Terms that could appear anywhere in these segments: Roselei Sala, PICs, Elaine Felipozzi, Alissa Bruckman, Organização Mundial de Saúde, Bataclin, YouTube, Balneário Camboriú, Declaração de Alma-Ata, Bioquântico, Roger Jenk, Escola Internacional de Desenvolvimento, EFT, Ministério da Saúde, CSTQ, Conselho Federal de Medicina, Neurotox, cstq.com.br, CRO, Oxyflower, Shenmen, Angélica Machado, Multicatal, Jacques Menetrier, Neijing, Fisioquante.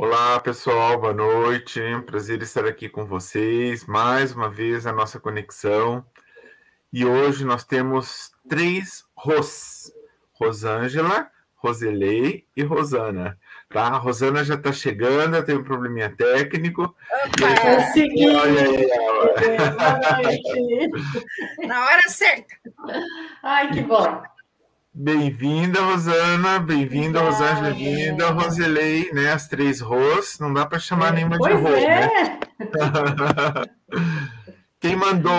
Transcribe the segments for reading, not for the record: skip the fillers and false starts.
Olá, pessoal, boa noite. Prazer estar aqui com vocês. Mais uma vez a nossa conexão. E hoje nós temos três Ros: Rosângela, Roselei e Rosana. Tá? A Rosana já está chegando, ela tem um probleminha técnico. Consegui! Olha aí, olha. Na hora certa. Ai, que bom. Bem-vinda, Rosana, bem-vinda, Rosângela, bem-vinda, Roselei, né? As três Ros, não dá para chamar nenhuma de Ros, né? Quem mandou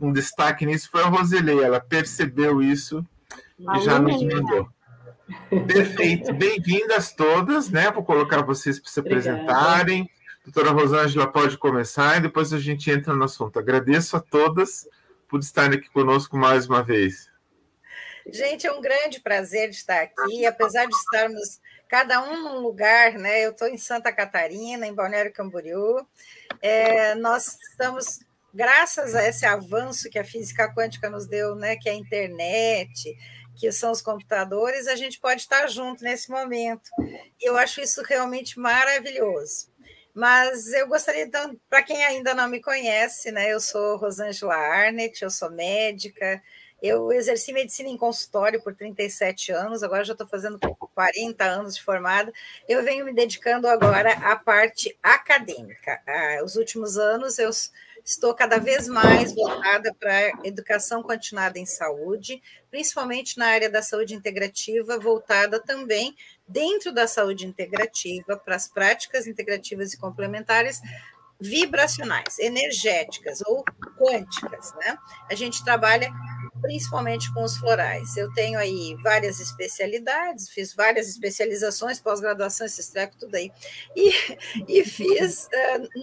um destaque nisso foi a Roselei, ela percebeu isso e já nos mandou. Perfeito, bem-vindas todas, né? Vou colocar vocês para se apresentarem. Doutora Rosângela pode começar e depois a gente entra no assunto. Agradeço a todas por estarem aqui conosco mais uma vez. Gente, é um grande prazer estar aqui, apesar de estarmos cada um num lugar, né? Eu estou em Santa Catarina, em Balneário Camboriú. Nós estamos, graças a esse avanço que a física quântica nos deu, né? Que é a internet, que são os computadores, a gente pode estar junto nesse momento. E eu acho isso realmente maravilhoso. Mas eu gostaria, então, para quem ainda não me conhece, né? Eu sou Rosângela Arnt, eu sou médica. Eu exerci medicina em consultório por 37 anos, agora já estou fazendo 40 anos de formada. Eu venho me dedicando agora à parte acadêmica. Os últimos anos eu estou cada vez mais voltada para a educação continuada em saúde, principalmente na área da saúde integrativa, voltada também dentro da saúde integrativa, para as práticas integrativas e complementares, vibracionais, energéticas ou quânticas, né? A gente trabalha principalmente com os florais. Eu tenho aí várias especialidades, fiz várias especializações, pós-graduação, esse treco, tudo aí. E fiz,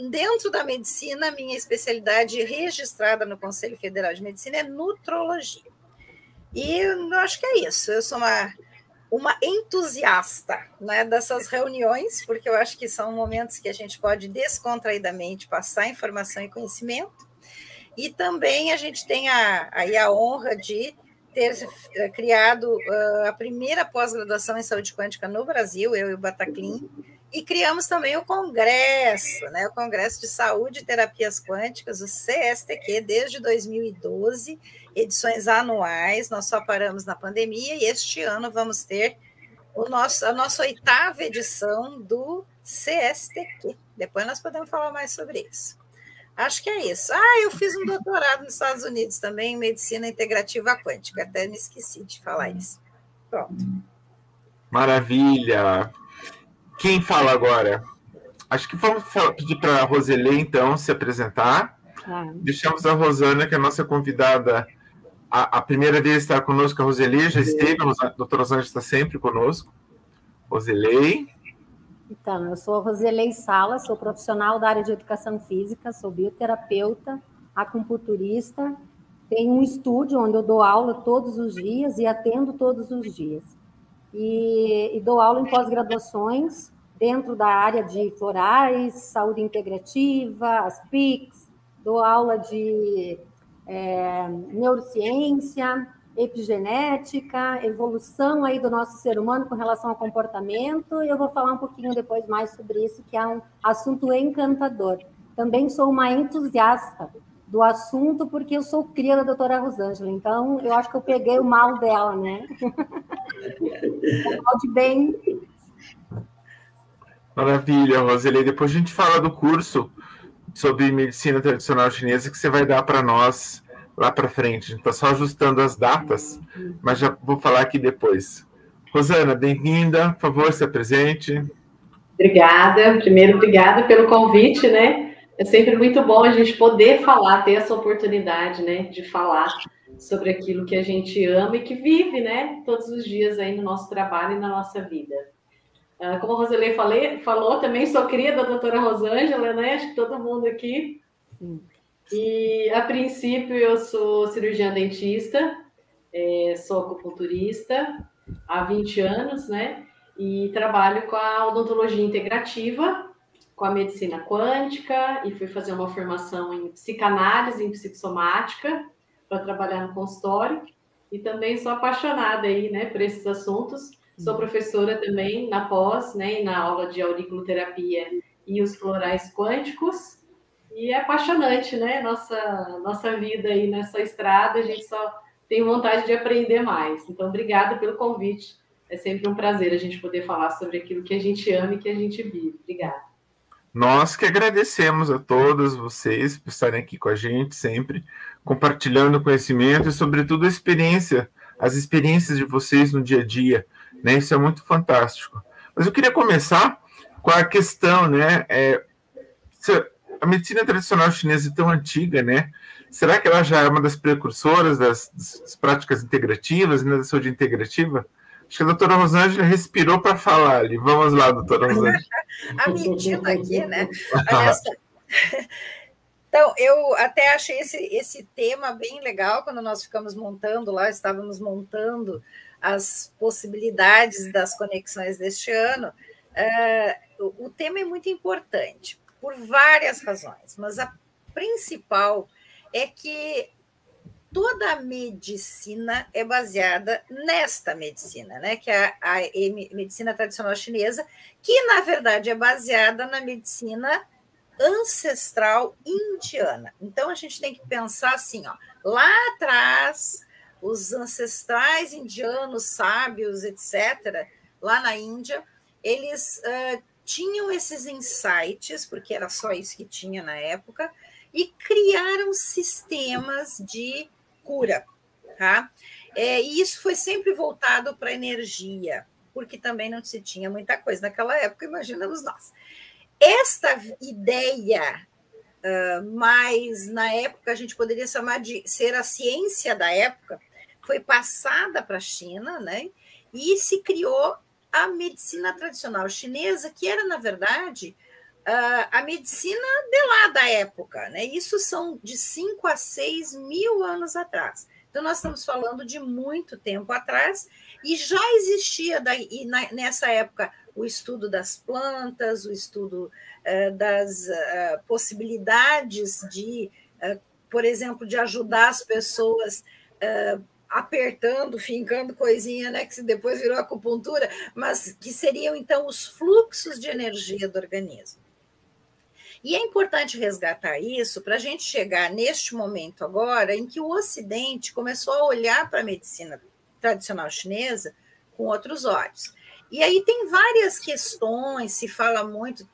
dentro da medicina, minha especialidade registrada no Conselho Federal de Medicina é nutrologia. E eu acho que é isso. Eu sou uma entusiasta, né, dessas reuniões, porque eu acho que são momentos que a gente pode descontraidamente passar informação e conhecimento, e também a gente tem a honra de ter criado a primeira pós-graduação em saúde quântica no Brasil, eu e o Bataclin, e criamos também o Congresso, né, o Congresso de Saúde e Terapias Quânticas, o CSTQ, desde 2012, edições anuais, nós só paramos na pandemia, e este ano vamos ter a nossa 8ª edição do CSTQ. Depois nós podemos falar mais sobre isso. Acho que é isso. Eu fiz um doutorado nos Estados Unidos também, em medicina integrativa quântica, até me esqueci de falar isso. Pronto. Maravilha! Quem fala agora? Acho que vamos pedir para a Roselei, então, se apresentar. Deixamos a Rosana, que é a nossa convidada, a primeira vez estar conosco. A Roselei já esteve, a doutora Rosana está sempre conosco. Roselei. Então, eu sou a Roselei Sala, sou profissional da área de educação física, sou bioterapeuta, acupunturista, tenho um estúdio onde eu dou aula todos os dias e atendo todos os dias. E dou aula em pós-graduações dentro da área de florais, saúde integrativa, as PICs, dou aula de neurociência, epigenética, evolução aí do nosso ser humano com relação ao comportamento, e eu vou falar um pouquinho depois mais sobre isso, que é um assunto encantador. Também sou uma entusiasta do assunto, porque eu sou cria da doutora Rosângela, então eu acho que eu peguei o mal dela, né? O mal de bem. Maravilha, Roselei. Depois a gente fala do curso sobre medicina tradicional chinesa que você vai dar para nós lá para frente. A gente está só ajustando as datas, mas já vou falar aqui depois. Rosana, bem-vinda, por favor, se apresente. Obrigada. Primeiro, obrigada pelo convite, né? É sempre muito bom a gente poder falar, ter essa oportunidade, né, de falar sobre aquilo que a gente ama e que vive, né, todos os dias aí no nosso trabalho e na nossa vida. Como a Roselei falou, também sou cria da doutora Rosângela, né, acho que todo mundo aqui. E, a princípio, eu sou cirurgiã dentista, sou acupunturista há 20 anos, né, e trabalho com a odontologia integrativa, com a medicina quântica, e fui fazer uma formação em psicanálise, em psicossomática, para trabalhar no consultório, e também sou apaixonada aí, né, por esses assuntos, Sou professora também na pós, né, e na aula de auriculoterapia e os florais quânticos. E é apaixonante, né? Nossa vida aí nessa estrada, a gente só tem vontade de aprender mais. Então, obrigada pelo convite. É sempre um prazer a gente poder falar sobre aquilo que a gente ama e que a gente vive. Obrigada. Nós que agradecemos a todos vocês por estarem aqui com a gente sempre, compartilhando conhecimento e, sobretudo, a experiência, as experiências de vocês no dia a dia, né? Isso é muito fantástico. Mas eu queria começar com a questão, né? A medicina tradicional chinesa é tão antiga, né? Será que ela já é uma das precursoras das práticas integrativas, né, da saúde integrativa? Acho que a doutora Rosângela respirou para falar ali. Vamos lá, doutora Rosângela. A medida aqui, né? Olha só. Então, eu até achei esse tema bem legal quando nós estávamos montando as possibilidades das conexões deste ano. O tema é muito importante, por várias razões, mas a principal é que toda a medicina é baseada nesta medicina, né? Que é a medicina tradicional chinesa, que, na verdade, é baseada na medicina ancestral indiana. Então, a gente tem que pensar assim, ó, lá atrás, os ancestrais indianos, sábios, etc., lá na Índia, eles tinham esses insights, porque era só isso que tinha na época, e criaram sistemas de cura, tá? E isso foi sempre voltado para a energia, porque também não se tinha muita coisa naquela época, imaginamos nós. Esta ideia, mas na época a gente poderia chamar de ser a ciência da época, foi passada para a China, né? E se criou a medicina tradicional chinesa, que era, na verdade, a medicina de lá da época, né? Isso são de 5 a 6 mil anos atrás. Então, nós estamos falando de muito tempo atrás, e já existia nessa época o estudo das plantas, o estudo das possibilidades de, por exemplo, de ajudar as pessoas apertando, fincando coisinha, né, que depois virou acupuntura, mas que seriam, então, os fluxos de energia do organismo. E é importante resgatar isso para a gente chegar neste momento agora em que o Ocidente começou a olhar para a medicina tradicional chinesa com outros olhos. E aí tem várias questões, se fala muito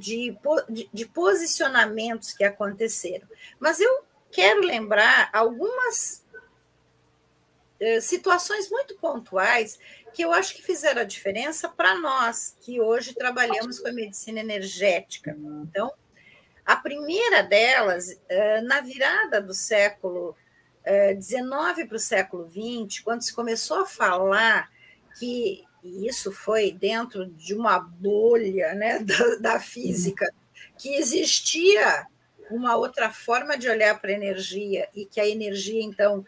de posicionamentos que aconteceram. Mas eu quero lembrar algumas situações muito pontuais que eu acho que fizeram a diferença para nós, que hoje trabalhamos com a medicina energética. Então, a primeira delas, na virada do século XIX para o século XX, quando se começou a falar que, e isso foi dentro de uma bolha, né, da física, que existia uma outra forma de olhar para a energia e que a energia, então,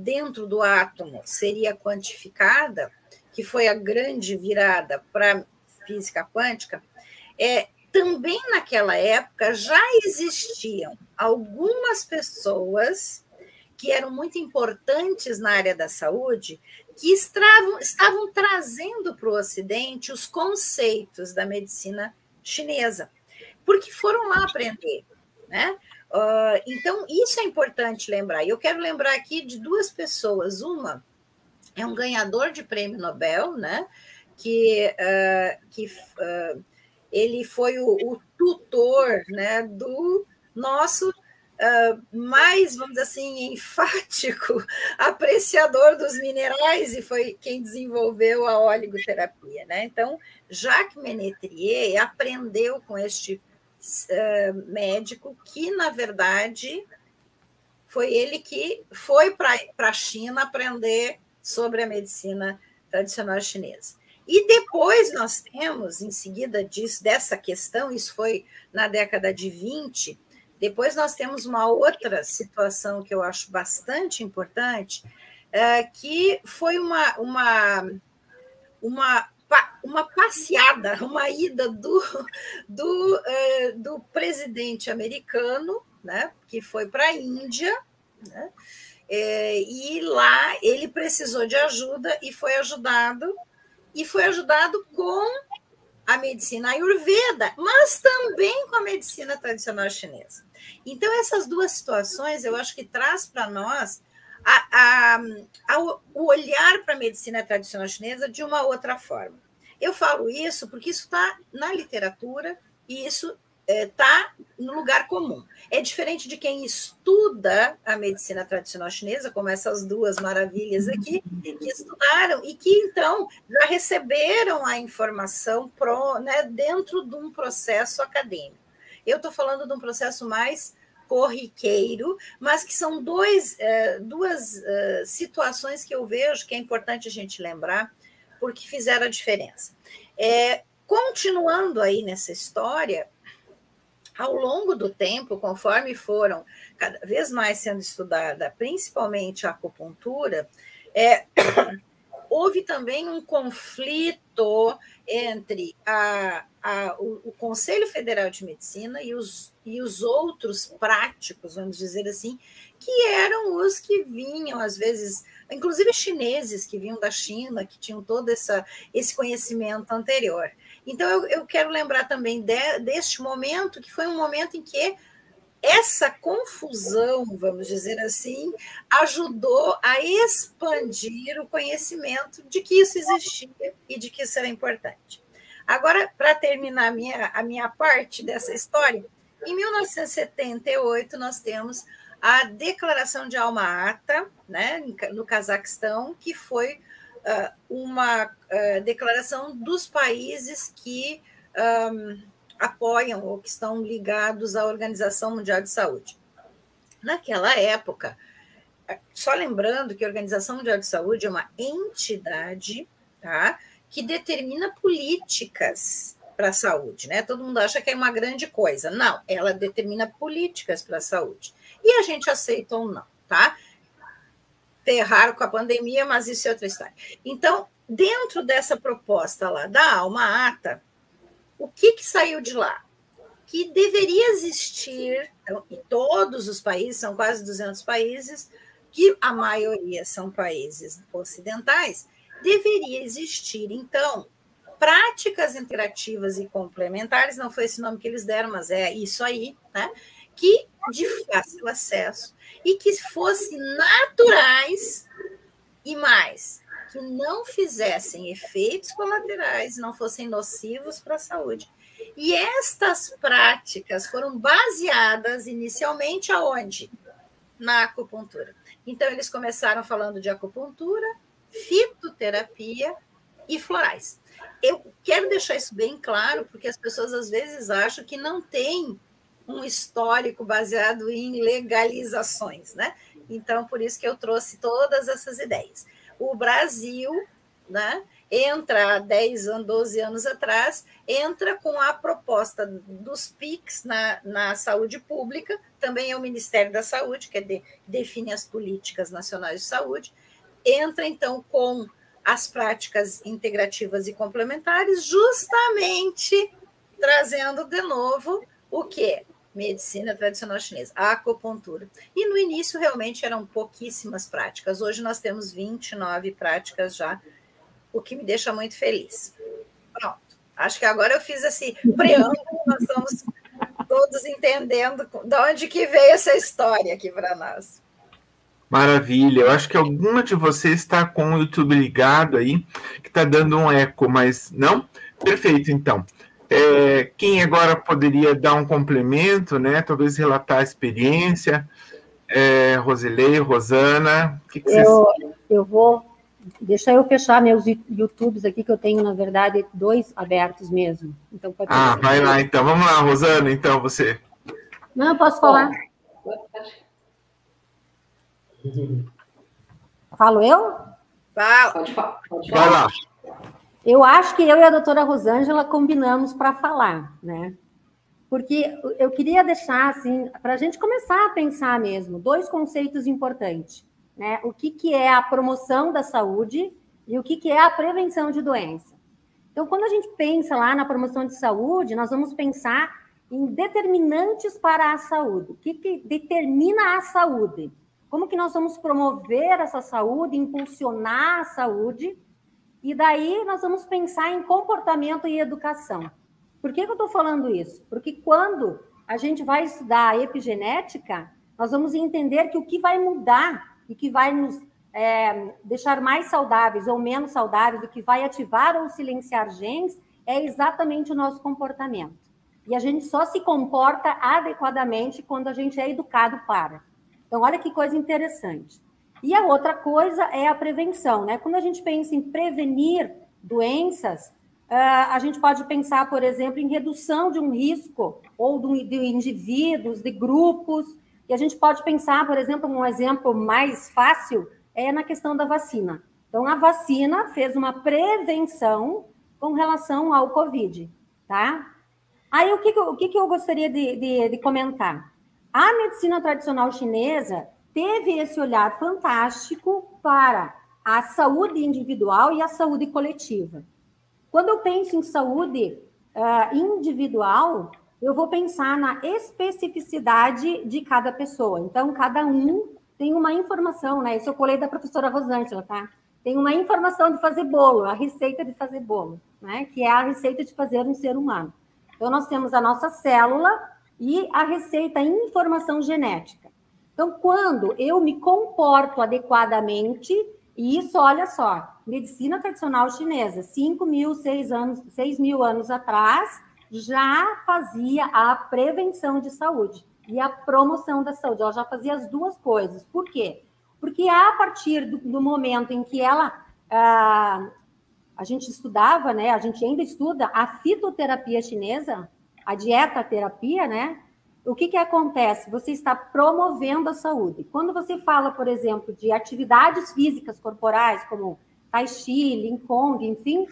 dentro do átomo seria quantificada, que foi a grande virada para a física quântica, também naquela época já existiam algumas pessoas que eram muito importantes na área da saúde, que estavam trazendo para o Ocidente os conceitos da medicina chinesa, porque foram lá aprender, né? Então, isso é importante lembrar. E eu quero lembrar aqui de duas pessoas. Uma é um ganhador de prêmio Nobel, né? Que ele foi o tutor, né, do nosso mais, vamos dizer assim, enfático apreciador dos minerais, e foi quem desenvolveu a oligoterapia, né? Então, Jacques Menetrier aprendeu com este médico, que, na verdade, foi ele que foi para a China aprender sobre a medicina tradicional chinesa. E depois nós temos, em seguida dessa questão, isso foi na década de 20, depois nós temos uma outra situação que eu acho bastante importante, que foi uma passeada, uma ida do presidente americano, né, que foi para a Índia, né, E lá ele precisou de ajuda e foi ajudado, com a medicina ayurveda, mas também com a medicina tradicional chinesa. Então, essas duas situações, eu acho que traz para nós o olhar para a medicina tradicional chinesa de uma outra forma. Eu falo isso porque isso está na literatura e isso está no lugar comum. É diferente de quem estuda a medicina tradicional chinesa, como essas duas maravilhas aqui, que estudaram e que, então, já receberam a informação dentro de um processo acadêmico. Eu estou falando de um processo mais corriqueiro, mas que são duas situações que eu vejo que é importante a gente lembrar, porque fizeram a diferença. Continuando aí nessa história, ao longo do tempo, conforme foram cada vez mais sendo estudada, principalmente a acupuntura, houve também um conflito entre o Conselho Federal de Medicina e os outros práticos, vamos dizer assim, que eram os que vinham, às vezes, inclusive chineses que vinham da China, que tinham todo esse conhecimento anterior. Então, eu quero lembrar também deste momento, que foi um momento em que essa confusão, vamos dizer assim, ajudou a expandir o conhecimento de que isso existia e de que isso era importante. Agora, para terminar a minha parte dessa história, em 1978, nós temos a Declaração de Alma-Ata, né, no Cazaquistão, que foi uma declaração dos países que apoiam ou que estão ligados à Organização Mundial de Saúde. Naquela época, só lembrando que a Organização Mundial de Saúde é uma entidade, tá, que determina políticas para a saúde, né? Todo mundo acha que é uma grande coisa. Não, ela determina políticas para a saúde. E a gente aceita ou não, tá? Erraram com a pandemia, mas isso é outra história. Então, dentro dessa proposta lá da Alma-Ata, o que saiu de lá? Que deveria existir, então, em todos os países, são quase 200 países, que a maioria são países ocidentais, deveria existir, então, práticas integrativas e complementares, não foi esse nome que eles deram, mas é isso aí, né? Que de fácil acesso e que fossem naturais e mais, que não fizessem efeitos colaterais, não fossem nocivos para a saúde. E estas práticas foram baseadas inicialmente aonde? Na acupuntura. Então, eles começaram falando de acupuntura, fitoterapia e florais. Eu quero deixar isso bem claro, porque as pessoas às vezes acham que não tem um histórico baseado em legalizações, né? Então, por isso que eu trouxe todas essas ideias. O Brasil, né, entra há 10 anos, 12 anos atrás, entra com a proposta dos PICs na saúde pública, também é o Ministério da Saúde, que define as políticas nacionais de saúde, entra, então, com as práticas integrativas e complementares, justamente trazendo de novo o quê? Medicina tradicional chinesa, a acupuntura. E no início, realmente, eram pouquíssimas práticas. Hoje, nós temos 29 práticas já, o que me deixa muito feliz. Pronto. Acho que agora eu fiz esse preâmbulo, nós estamos todos entendendo de onde que veio essa história aqui para nós. Maravilha. Eu acho que alguma de vocês está com o YouTube ligado aí, que está dando um eco, mas não? Perfeito, então. Quem agora poderia dar um complemento, né? Talvez relatar a experiência, Roselei, Rosana, o que vocês... Eu vou deixar eu fechar meus YouTubes aqui, que eu tenho, na verdade, 2 abertos mesmo. Então, pode... Ah, vai lá, então. Vamos lá, Rosana, então, você. Não, eu posso falar. Falo eu? Fala. Pode falar. Vai lá. Eu acho que eu e a doutora Rosângela combinamos para falar, né? Porque eu queria deixar, assim, para a gente começar a pensar mesmo, 2 conceitos importantes, né? O que é a promoção da saúde e o que é a prevenção de doença. Então, quando a gente pensa lá na promoção de saúde, nós vamos pensar em determinantes para a saúde. O que determina a saúde? Como que nós vamos promover essa saúde, impulsionar a saúde? E daí nós vamos pensar em comportamento e educação. Por que eu estou falando isso? Porque quando a gente vai estudar a epigenética, nós vamos entender que o que vai mudar e que vai nos deixar mais saudáveis ou menos saudáveis, o que vai ativar ou silenciar genes, é exatamente o nosso comportamento. E a gente só se comporta adequadamente quando a gente é educado para. Então, olha que coisa interessante. E a outra coisa é a prevenção, né? Quando a gente pensa em prevenir doenças, a gente pode pensar, por exemplo, em redução de um risco ou de indivíduos, de grupos. E a gente pode pensar, por exemplo, um exemplo mais fácil é na questão da vacina. Então, a vacina fez uma prevenção com relação ao COVID, tá? Aí, o que eu gostaria de comentar? A medicina tradicional chinesa teve esse olhar fantástico para a saúde individual e a saúde coletiva. Quando eu penso em saúde individual, eu vou pensar na especificidade de cada pessoa. Então, cada um tem uma informação, né? Isso eu colei da professora Rosângela, tá? Tem uma informação de fazer bolo, a receita de fazer bolo, né? Que é a receita de fazer um ser humano. Então, nós temos a nossa célula e a receita em informação genética. Então, quando eu me comporto adequadamente, e isso, olha só, medicina tradicional chinesa, 6 mil anos atrás, já fazia a prevenção de saúde e a promoção da saúde. Ela já fazia as duas coisas. Por quê? Porque a partir do momento em que ela... a gente estudava, né? A gente ainda estuda a fitoterapia chinesa, a dieta-terapia, né? O que que acontece? Você está promovendo a saúde. Quando você fala, por exemplo, de atividades físicas corporais, como tai chi, ling kong, enfim,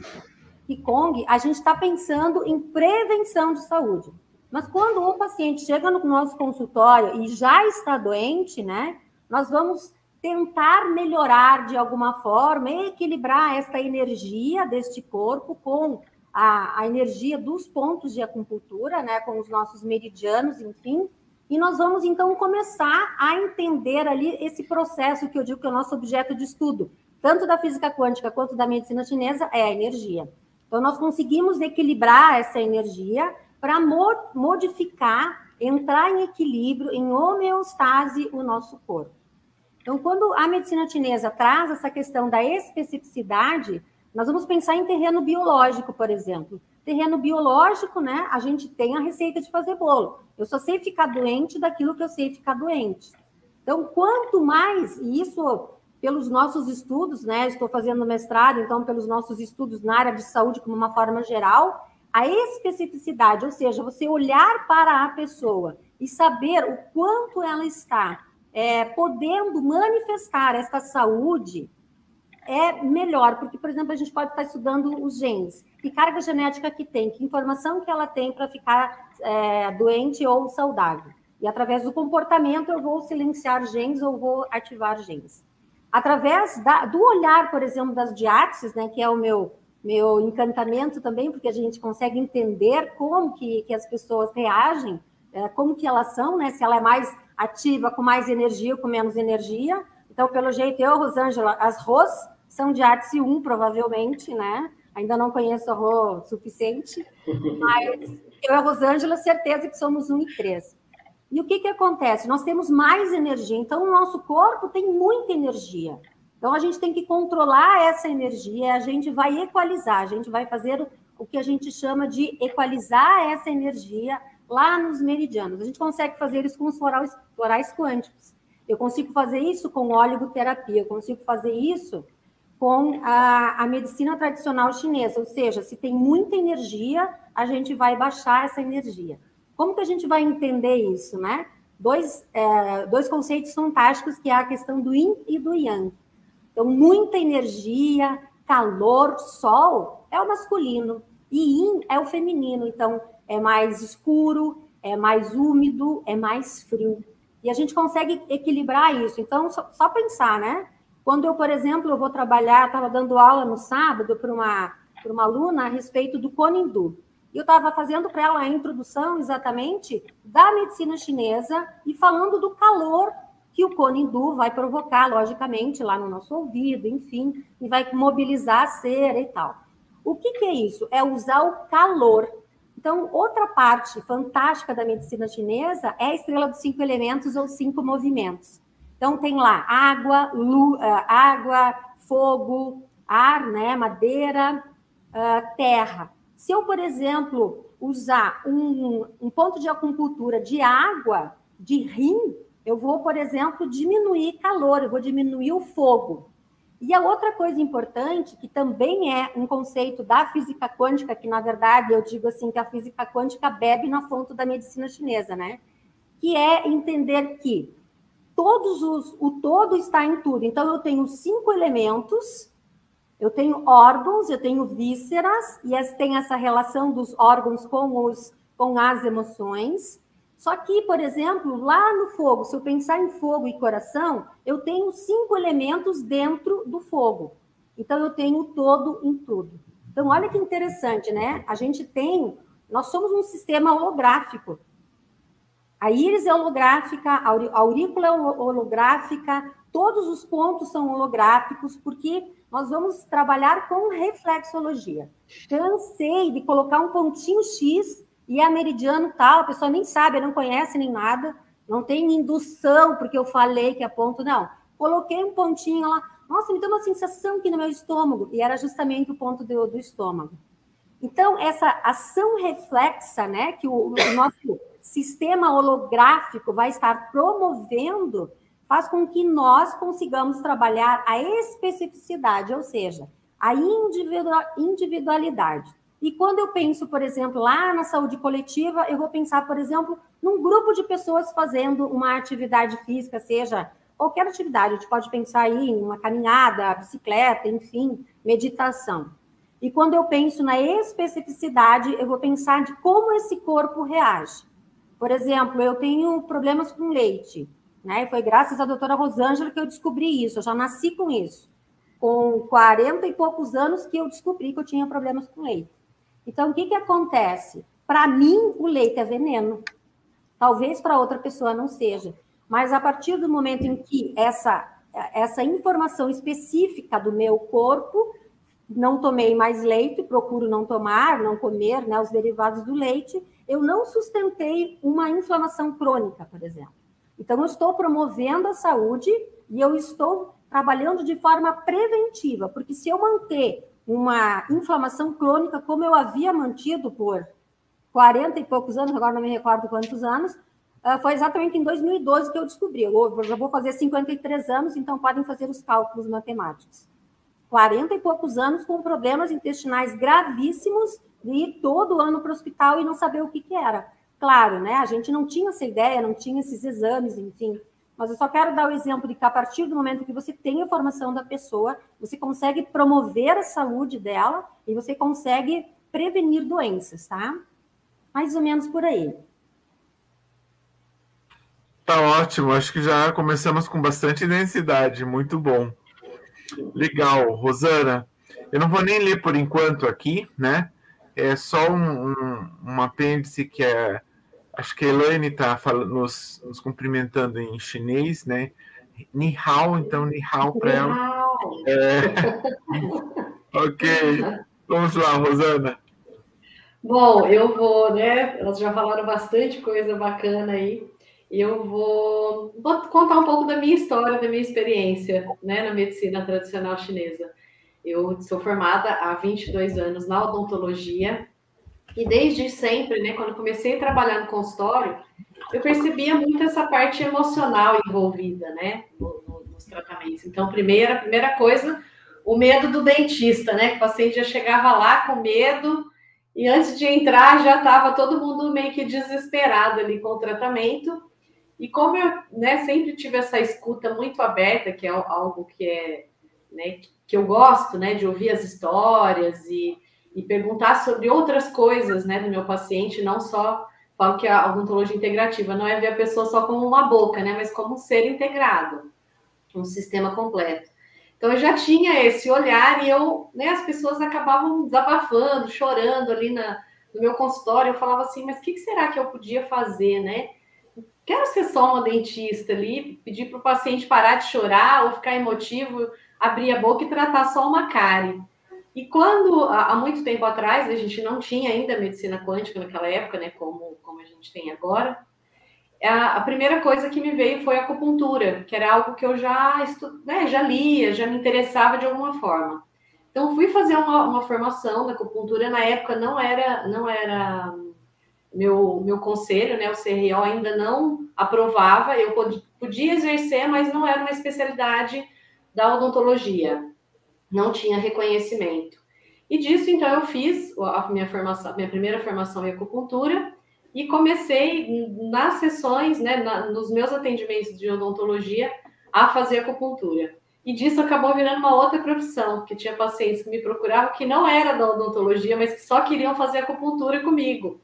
qigong, a gente está pensando em prevenção de saúde. Mas quando o paciente chega no nosso consultório e já está doente, né? Nós vamos tentar melhorar de alguma forma, equilibrar esta energia deste corpo com a energia dos pontos de acupuntura, né, com os nossos meridianos, enfim. E nós vamos, então, começar a entender ali esse processo que eu digo que é o nosso objeto de estudo, tanto da física quântica quanto da medicina chinesa, é a energia. Então, nós conseguimos equilibrar essa energia para modificar, entrar em equilíbrio, em homeostase, o nosso corpo. Então, quando a medicina chinesa traz essa questão da especificidade, nós vamos pensar em terreno biológico, por exemplo. Terreno biológico, né? A gente tem a receita de fazer bolo. Eu só sei ficar doente daquilo que eu sei ficar doente. Então, quanto mais, e isso pelos nossos estudos, né? Estou fazendo mestrado, então, pelos nossos estudos na área de saúde, como uma forma geral, a especificidade, ou seja, você olhar para a pessoa e saber o quanto ela está podendo manifestar esta saúde é melhor, porque, por exemplo, a gente pode estar estudando os genes, que carga genética que tem, que informação que ela tem para ficar doente ou saudável. E através do comportamento eu vou silenciar genes ou vou ativar genes. Através do olhar, por exemplo, das diáteses, né, que é o meu encantamento também, porque a gente consegue entender como que as pessoas reagem, como que elas são, né, se ela é mais ativa, com mais energia ou com menos energia. Então, pelo jeito, eu, Rosângela, as Ros são de diátese 1, provavelmente, né? Ainda não conheço a Ro o suficiente, mas eu e a Rosângela, certeza que somos 1 e 3. E o que acontece? Nós temos mais energia, então o nosso corpo tem muita energia. Então, a gente tem que controlar essa energia, a gente vai equalizar, a gente vai fazer o que a gente chama de equalizar essa energia lá nos meridianos. A gente consegue fazer isso com os florais quânticos. Eu consigo fazer isso com oligoterapia, eu consigo fazer isso com a medicina tradicional chinesa, ou seja, se tem muita energia, a gente vai baixar essa energia. Como que a gente vai entender isso, né? Dois conceitos fantásticos, que é a questão do yin e do yang. Então, muita energia, calor, sol, é o masculino, e yin é o feminino, então é mais escuro, é mais úmido, é mais frio. E a gente consegue equilibrar isso. Então, só pensar, né? Quando eu, por exemplo, eu vou trabalhar, estava dando aula no sábado para uma aluna a respeito do Conindu. E eu estava fazendo para ela a introdução, exatamente, da medicina chinesa e falando do calor que o cone hindu vai provocar, logicamente, lá no nosso ouvido, enfim, e vai mobilizar a cera e tal. O que é isso? É usar o calor. Então, outra parte fantástica da medicina chinesa é a estrela dos 5 elementos ou 5 movimentos. Então, tem lá água, fogo, ar, né, madeira, terra. Se eu, por exemplo, usar um ponto de acupuntura de água, de rim, eu vou, por exemplo, diminuir calor, eu vou diminuir o fogo. E a outra coisa importante, que também é um conceito da física quântica, que na verdade eu digo assim que a física quântica bebe na fonte da medicina chinesa, né? Que é entender que o todo está em tudo. Então eu tenho 5 elementos, eu tenho órgãos, eu tenho vísceras, e tem essa relação dos órgãos com as emoções. Só que, por exemplo, lá no fogo, se eu pensar em fogo e coração, eu tenho 5 elementos dentro do fogo. Então, eu tenho todo em tudo. Então, olha que interessante, né? Nós somos um sistema holográfico. A íris é holográfica, a aurícula é holográfica, todos os pontos são holográficos, porque nós vamos trabalhar com reflexologia. Cansei de colocar um pontinho X e é meridiano tal, a pessoa nem sabe, não conhece nem nada, não tem indução, porque eu falei que é ponto, não. Coloquei um pontinho lá, nossa, me deu uma sensação aqui no meu estômago, e era justamente o ponto do estômago. Então, essa ação reflexa, né, que o nosso sistema holográfico vai estar promovendo, faz com que nós consigamos trabalhar a especificidade, ou seja, a individualidade. E quando eu penso, por exemplo, lá na saúde coletiva, eu vou pensar, por exemplo, num grupo de pessoas fazendo uma atividade física, seja qualquer atividade, a gente pode pensar aí em uma caminhada, bicicleta, enfim, meditação. E quando eu penso na especificidade, eu vou pensar de como esse corpo reage. Por exemplo, eu tenho problemas com leite, né? Foi graças à doutora Rosângela que eu descobri isso, eu já nasci com isso. Com 40 e poucos anos que eu descobri que eu tinha problemas com leite. Então, o que acontece? Para mim, o leite é veneno. Talvez para outra pessoa não seja. Mas a partir do momento em que essa informação específica do meu corpo, não tomei mais leite, procuro não tomar, não comer, né, os derivados do leite, eu não sustentei uma inflamação crônica, por exemplo. Então, eu estou promovendo a saúde e eu estou trabalhando de forma preventiva, porque se eu manter uma inflamação crônica, como eu havia mantido por 40 e poucos anos, agora não me recordo quantos anos, foi exatamente em 2012 que eu descobri. Eu já vou fazer 53 anos, então podem fazer os cálculos matemáticos. 40 e poucos anos com problemas intestinais gravíssimos e todo ano para o hospital e não saber o que era. Claro, né? A gente não tinha essa ideia, não tinha esses exames, enfim. Mas eu só quero dar o exemplo de que a partir do momento que você tem a formação da pessoa, você consegue promover a saúde dela e você consegue prevenir doenças, tá? Mais ou menos por aí. Tá ótimo, acho que já começamos com bastante densidade, muito bom. Legal, Rosana, eu não vou nem ler por enquanto aqui, né? É só um apêndice que é... Acho que a Elaine está nos cumprimentando em chinês, né? Ni hao, então ni hao para ela. Ok, vamos lá, Rosana. Bom, eu vou, né? Elas já falaram bastante coisa bacana aí. E eu vou contar um pouco da minha história, da minha experiência, né? Na medicina tradicional chinesa. Eu sou formada há 22 anos na odontologia. E desde sempre, né, quando comecei a trabalhar no consultório, eu percebia muito essa parte emocional envolvida, né, nos tratamentos. Então, primeira coisa, o medo do dentista, né, que o paciente já chegava lá com medo e antes de entrar já estava todo mundo meio que desesperado ali com o tratamento. E como eu, né, sempre tive essa escuta muito aberta, que é algo que é, né, que eu gosto, né, de ouvir as histórias e perguntar sobre outras coisas, né, do meu paciente, não só, falo que a odontologia integrativa não é ver a pessoa só como uma boca, né, mas como um ser integrado, um sistema completo. Então, eu já tinha esse olhar e eu, né, as pessoas acabavam desabafando, chorando ali no meu consultório, eu falava assim, mas o que será que eu podia fazer, né, quero ser só uma dentista ali, pedir para o paciente parar de chorar ou ficar emotivo, abrir a boca e tratar só uma cárie. E quando, há muito tempo atrás, a gente não tinha ainda medicina quântica naquela época, né, como a gente tem agora, a primeira coisa que me veio foi a acupuntura, que era algo que eu já, já lia, já me interessava de alguma forma. Então, fui fazer uma formação da acupuntura. Na época, não era meu conselho, né? O CRO ainda não aprovava. Eu podia exercer, mas não era uma especialidade da odontologia. Não tinha reconhecimento. E disso, então, eu fiz a minha primeira formação em acupuntura e comecei nas sessões, né, nos meus atendimentos de odontologia, a fazer acupuntura. E disso acabou virando uma outra profissão, porque tinha pacientes que me procuravam que não era da odontologia, mas que só queriam fazer acupuntura comigo.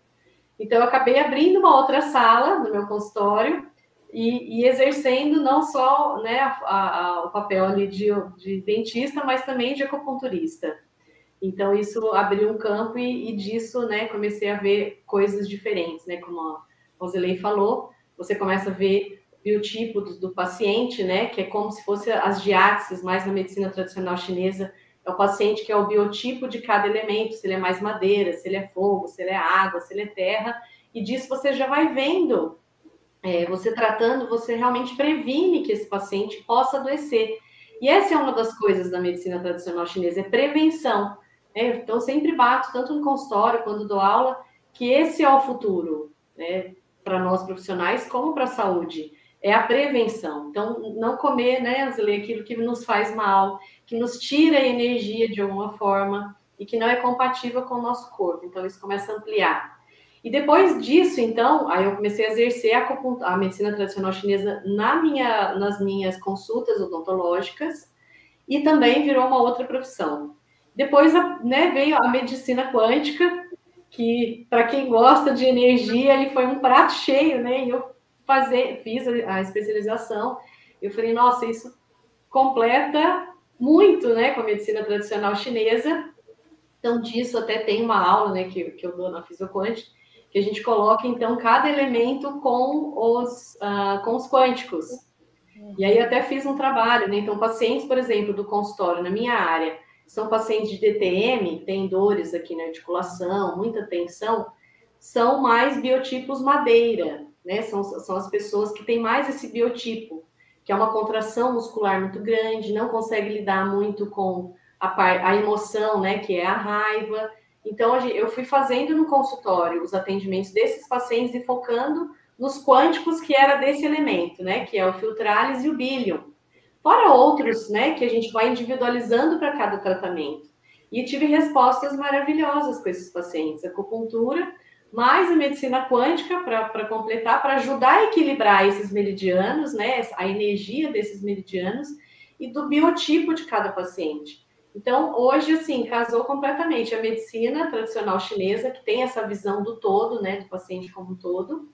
Então, eu acabei abrindo uma outra sala no meu consultório e exercendo não só, né, o papel ali de dentista, mas também de acupunturista. Então, isso abriu um campo e disso, né, comecei a ver coisas diferentes, né, como a Roselei falou, você começa a ver biotipo do paciente, né, que é como se fosse as diáteses, mais na medicina tradicional chinesa, é o paciente que é o biotipo de cada elemento, se ele é mais madeira, se ele é fogo, se ele é água, se ele é terra, e disso você já vai vendo, você tratando, você realmente previne que esse paciente possa adoecer. E essa é uma das coisas da medicina tradicional chinesa, é prevenção. Então, sempre bato, tanto no consultório, quando dou aula, que esse é o futuro, né, para nós profissionais, como para a saúde. É a prevenção. Então, não comer, né, Roselei, aquilo que nos faz mal, que nos tira a energia de alguma forma e que não é compatível com o nosso corpo. Então, isso começa a ampliar. E depois disso, então, aí eu comecei a exercer a medicina tradicional chinesa nas minhas consultas odontológicas e também virou uma outra profissão. Depois, né, veio a medicina quântica, que para quem gosta de energia, ele foi um prato cheio, né? E eu fiz a especialização, eu falei, nossa, isso completa muito, né, com a medicina tradicional chinesa. Então, disso até tem uma aula, né, que eu dou na Fisioquante, que a gente coloca, então, cada elemento com os quânticos. E aí eu até fiz um trabalho, né, então, pacientes, por exemplo, do consultório, na minha área, são pacientes de DTM, tem dores aqui na articulação, muita tensão, são mais biotipos madeira, né? São as pessoas que têm mais esse biotipo, que é uma contração muscular muito grande, não consegue lidar muito com a emoção, né, que é a raiva. Então, eu fui fazendo no consultório os atendimentos desses pacientes e focando nos quânticos que era desse elemento, né, que é o filtralis e o bílion. Fora outros, né, que a gente vai individualizando para cada tratamento. E tive respostas maravilhosas com esses pacientes. Acupuntura, mais a medicina quântica para completar, para ajudar a equilibrar esses meridianos, né, a energia desses meridianos e do biotipo de cada paciente. Então, hoje, assim, casou completamente a medicina tradicional chinesa, que tem essa visão do todo, né, do paciente como um todo,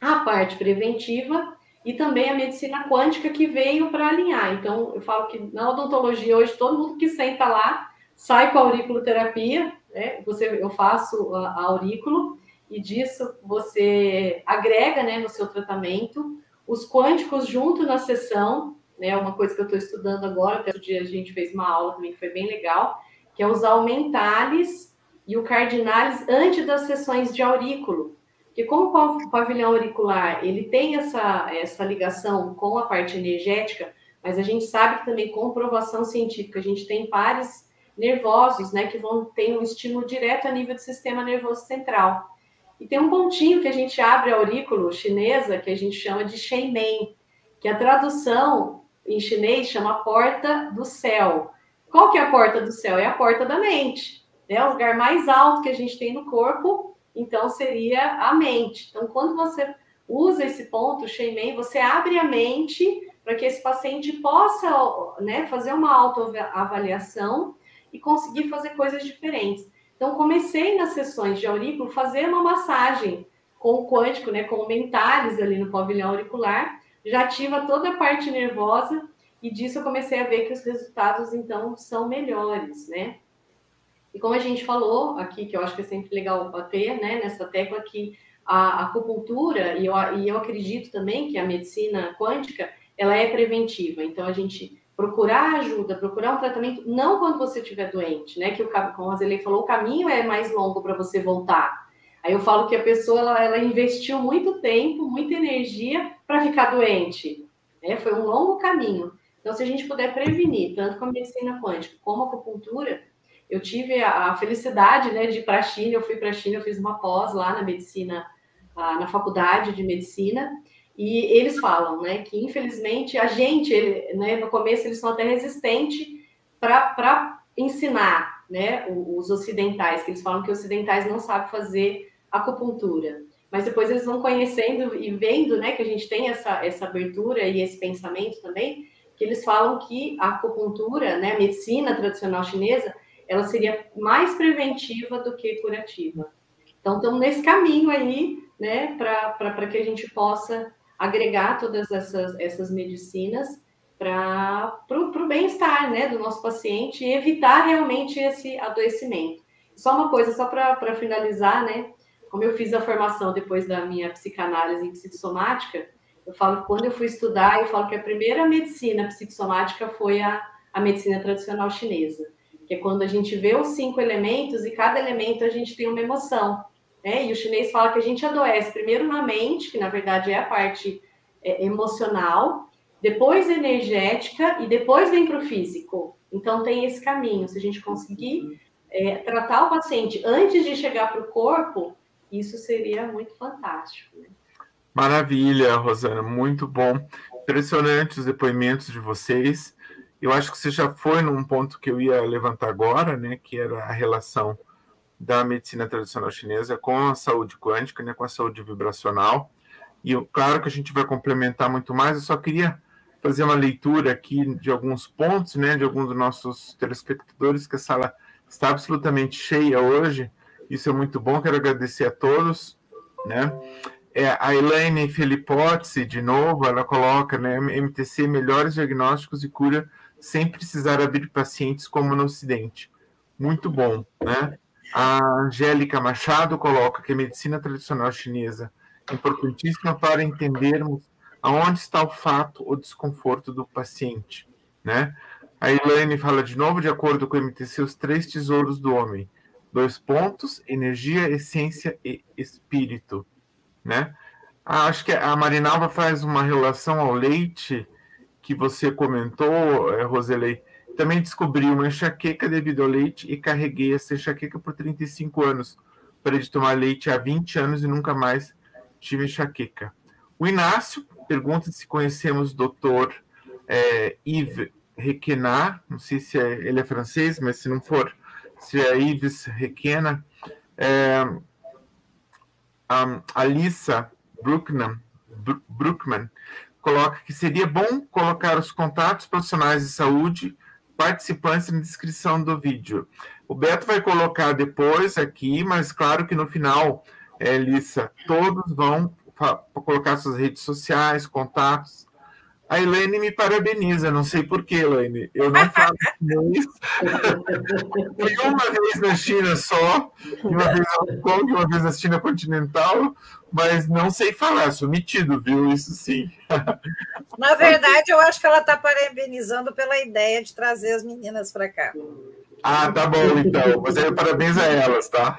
a parte preventiva e também a medicina quântica que veio para alinhar. Então, eu falo que na odontologia hoje, todo mundo que senta lá sai com a auriculoterapia, né? Eu faço a aurículo e disso você agrega, né, no seu tratamento os quânticos junto na sessão, né? Uma coisa que eu estou estudando agora, até o dia a gente fez uma aula também que foi bem legal, que é usar o mentalis e o cardinalis antes das sessões de aurículo. Porque como o pavilhão auricular ele tem essa ligação com a parte energética, mas a gente sabe que também com comprovação científica, a gente tem pares nervosos, né, que ter um estímulo direto a nível do sistema nervoso central. E tem um pontinho que a gente abre a aurícula chinesa, que a gente chama de shenmen, que a tradução em chinês chama porta do céu. Qual que é a porta do céu? É a porta da mente, né? O lugar mais alto que a gente tem no corpo, então seria a mente. Então, quando você usa esse ponto, o shenmen, você abre a mente para que esse paciente possa, né, fazer uma autoavaliação e conseguir fazer coisas diferentes. Então, comecei nas sessões de aurículo fazer uma massagem com o quântico, né, com o mentalis ali no pavilhão auricular, já ativa toda a parte nervosa e disso eu comecei a ver que os resultados, então, são melhores, né? E como a gente falou aqui, que eu acho que é sempre legal bater, né, nessa tecla, que a acupuntura, e eu acredito também que a medicina quântica, ela é preventiva. Então, a gente procurar ajuda, procurar um tratamento, não quando você estiver doente, né? Que, como a Roselei falou, o caminho é mais longo para você voltar. Aí eu falo que a pessoa, ela investiu muito tempo, muita energia para ficar doente, né? Foi um longo caminho. Então, se a gente puder prevenir, tanto com a medicina quântica como a acupuntura, eu tive a felicidade, né, de ir para a China. Eu fui para a China, eu fiz uma pós lá na medicina, na faculdade de medicina, e eles falam, né, que infelizmente a gente, né, no começo eles são até resistentes para ensinar, né, os ocidentais, que eles falam que os ocidentais não sabem fazer acupuntura. Mas depois eles vão conhecendo e vendo, né, que a gente tem essa abertura e esse pensamento também, que eles falam que a acupuntura, né, a medicina tradicional chinesa, ela seria mais preventiva do que curativa. Então, estamos nesse caminho aí, né, para que a gente possa agregar todas essas medicinas para o bem-estar, né, do nosso paciente, e evitar realmente esse adoecimento. Só uma coisa, só para finalizar, né, como eu fiz a formação depois da minha psicanálise em psicossomática, eu falo que quando eu fui estudar, eu falo que a primeira medicina psicossomática foi a medicina tradicional chinesa, que é quando a gente vê os 5 elementos e cada elemento a gente tem uma emoção, né? E o chinês fala que a gente adoece primeiro na mente, que na verdade é a parte emocional, depois energética e depois vem para o físico. Então tem esse caminho, se a gente conseguir tratar o paciente antes de chegar para o corpo, isso seria muito fantástico, né? Maravilha, Rosana, muito bom. Impressionante os depoimentos de vocês. Eu acho que você já foi num ponto que eu ia levantar agora, né, que era a relação da medicina tradicional chinesa com a saúde quântica, né, com a saúde vibracional. E claro que a gente vai complementar muito mais, eu só queria fazer uma leitura aqui de alguns pontos, né, de alguns dos nossos telespectadores, que a sala está absolutamente cheia hoje. Isso é muito bom, quero agradecer a todos, né? A Elaine Felipozzi, de novo, ela coloca, né, MTC, melhores diagnósticos e cura sem precisar abrir pacientes como no Ocidente. Muito bom, né? A Angélica Machado coloca que a medicina tradicional chinesa é importantíssima para entendermos aonde está o fato ou desconforto do paciente, né? A Elaine fala de novo, de acordo com o MTC, os 3 tesouros do homem. 2 pontos, energia, essência e espírito, né? Acho que a Marinalva faz uma relação ao leite que você comentou, Roselei. Também descobri uma enxaqueca devido ao leite e carreguei essa enxaqueca por 35 anos. Parei de tomar leite há 20 anos e nunca mais tive enxaqueca. O Inácio pergunta se conhecemos o doutor Yves Requena. Não sei se ele é francês, mas se não for, se é Yves Requena. Alissa Bruckman coloca que seria bom colocar os contatos profissionais de saúde participantes na descrição do vídeo. O Beto vai colocar depois aqui, mas claro que no final, Alissa, todos vão colocar suas redes sociais, contatos. A Elaine me parabeniza, não sei por quê, Elaine. Eu não falo chinês. Fui uma vez na China só, uma vez na Hong Kong, uma vez na China continental, mas não sei falar, sou metido, viu? Isso sim. Na verdade, eu acho que ela está parabenizando pela ideia de trazer as meninas para cá. Ah, tá bom, então. Mas aí, parabéns a elas, tá?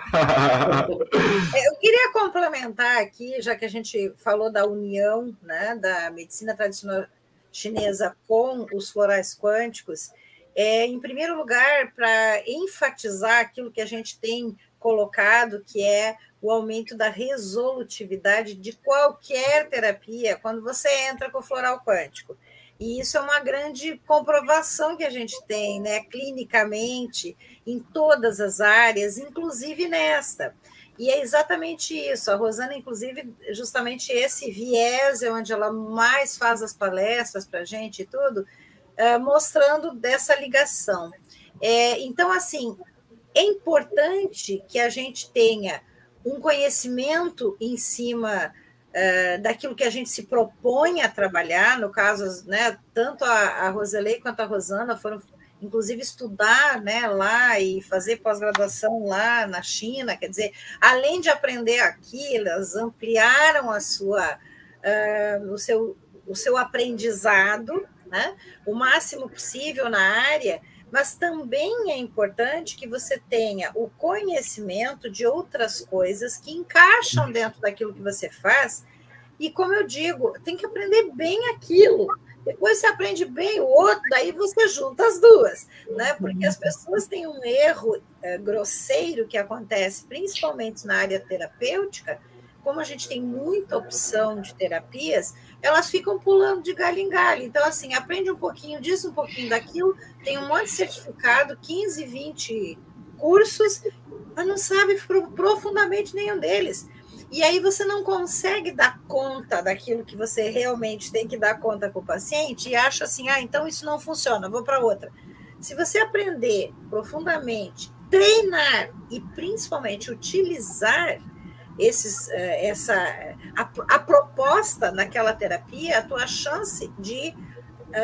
Eu queria complementar aqui, já que a gente falou da união, né, da medicina tradicional chinesa com os florais quânticos, em primeiro lugar, para enfatizar aquilo que a gente tem colocado, que é o aumento da resolutividade de qualquer terapia quando você entra com o floral quântico. E isso é uma grande comprovação que a gente tem, né, clinicamente, em todas as áreas, inclusive nesta. E é exatamente isso. A Rosana, inclusive, justamente esse viés é onde ela mais faz as palestras para a gente e tudo, mostrando dessa ligação. Então, assim, é importante que a gente tenha um conhecimento em cima daquilo que a gente se propõe a trabalhar. No caso, né, tanto a Roselei quanto a Rosana foram inclusive estudar, né, lá e fazer pós-graduação lá na China, quer dizer, além de aprender aqui, elas ampliaram a sua, o seu aprendizado, né, o máximo possível na área, mas também é importante que você tenha o conhecimento de outras coisas que encaixam dentro daquilo que você faz, e como eu digo, tem que aprender bem aquilo. Depois você aprende bem o outro, daí você junta as duas, né? Porque as pessoas têm um erro grosseiro que acontece, principalmente na área terapêutica. Como a gente tem muita opção de terapias, elas ficam pulando de galho em galho. Então, assim, aprende um pouquinho disso, um pouquinho daquilo, tem um monte de certificado, 15, 20 cursos, mas não sabe profundamente nenhum deles. E aí você não consegue dar conta daquilo que você realmente tem que dar conta com o paciente e acha assim, ah, então isso não funciona, vou para outra. Se você aprender profundamente, treinar e principalmente utilizar a proposta naquela terapia, a tua chance de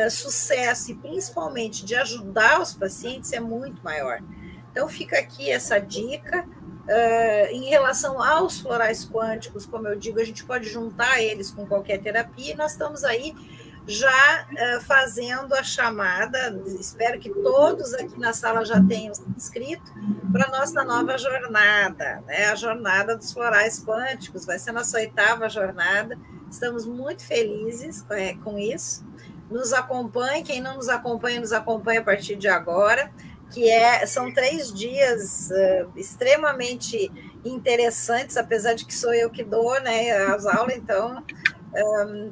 sucesso e principalmente de ajudar os pacientes é muito maior. Então fica aqui essa dica. Em relação aos florais quânticos, como eu digo, a gente pode juntar eles com qualquer terapia, e nós estamos aí já fazendo a chamada, espero que todos aqui na sala já tenham se inscrito, para a nossa nova jornada, né? A jornada dos florais quânticos, vai ser a nossa 8ª jornada, estamos muito felizes com isso, nos acompanhe, quem não nos acompanha a partir de agora, que são 3 dias extremamente interessantes, apesar de que sou eu que dou, né, as aulas, então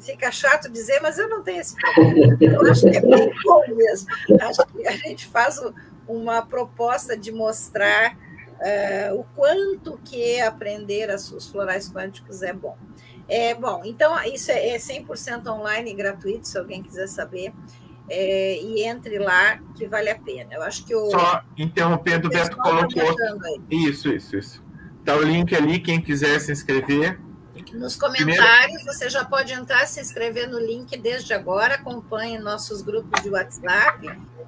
fica chato dizer, mas eu não tenho esse problema, eu acho que é muito bom mesmo, acho que a gente faz uma proposta de mostrar o quanto que aprender os florais quânticos é bom. Bom, então isso é 100% online e gratuito, se alguém quiser saber. E entre lá, que vale a pena. Eu acho que só interrompendo, o Beto colocou. Isso. Tá o link ali, quem quiser se inscrever. Nos comentários, você já pode entrar, se inscrever no link desde agora, acompanhe nossos grupos de WhatsApp.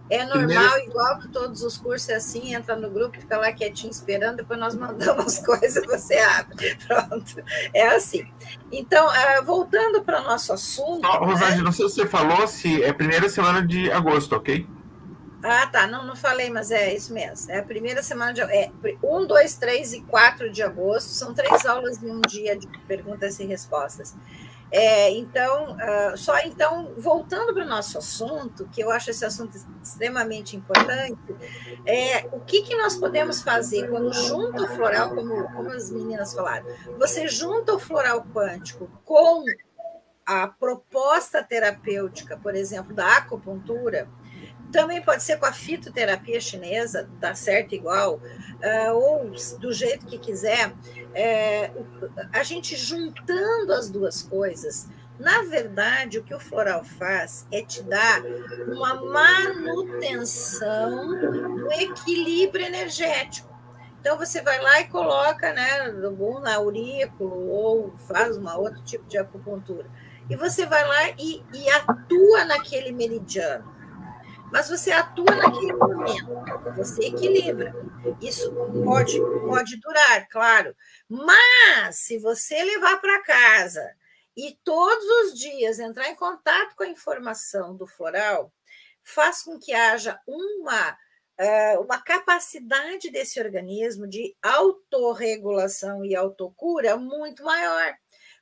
É normal, igual que todos os cursos é assim, entra no grupo, fica lá quietinho esperando, depois nós mandamos as coisas, você abre. Pronto, é assim. Então, voltando para o nosso assunto... Rosângela, não sei se você falou, se é a primeira semana de agosto, ok? Ah, tá, não falei, mas é isso mesmo. É a primeira semana de agosto. 1, 2, 3 e 4 de agosto, são 3 aulas em um dia de perguntas e respostas. Então, voltando para o nosso assunto, que eu acho esse assunto extremamente importante, o que nós podemos fazer quando junta o floral, como as meninas falaram, você junta o floral quântico com a proposta terapêutica, por exemplo, da acupuntura, também pode ser com a fitoterapia chinesa, dá certo igual, ou do jeito que quiser, a gente juntando as duas coisas, na verdade, o que o floral faz é te dar uma manutenção do equilíbrio energético. Então, você vai lá e coloca, né, um aurículo ou faz outro tipo de acupuntura, e você vai lá e atua naquele meridiano. Mas você atua naquele momento, você equilibra. Isso pode durar, claro. Mas, se você levar para casa e todos os dias entrar em contato com a informação do floral, faz com que haja uma capacidade desse organismo de autorregulação e autocura muito maior,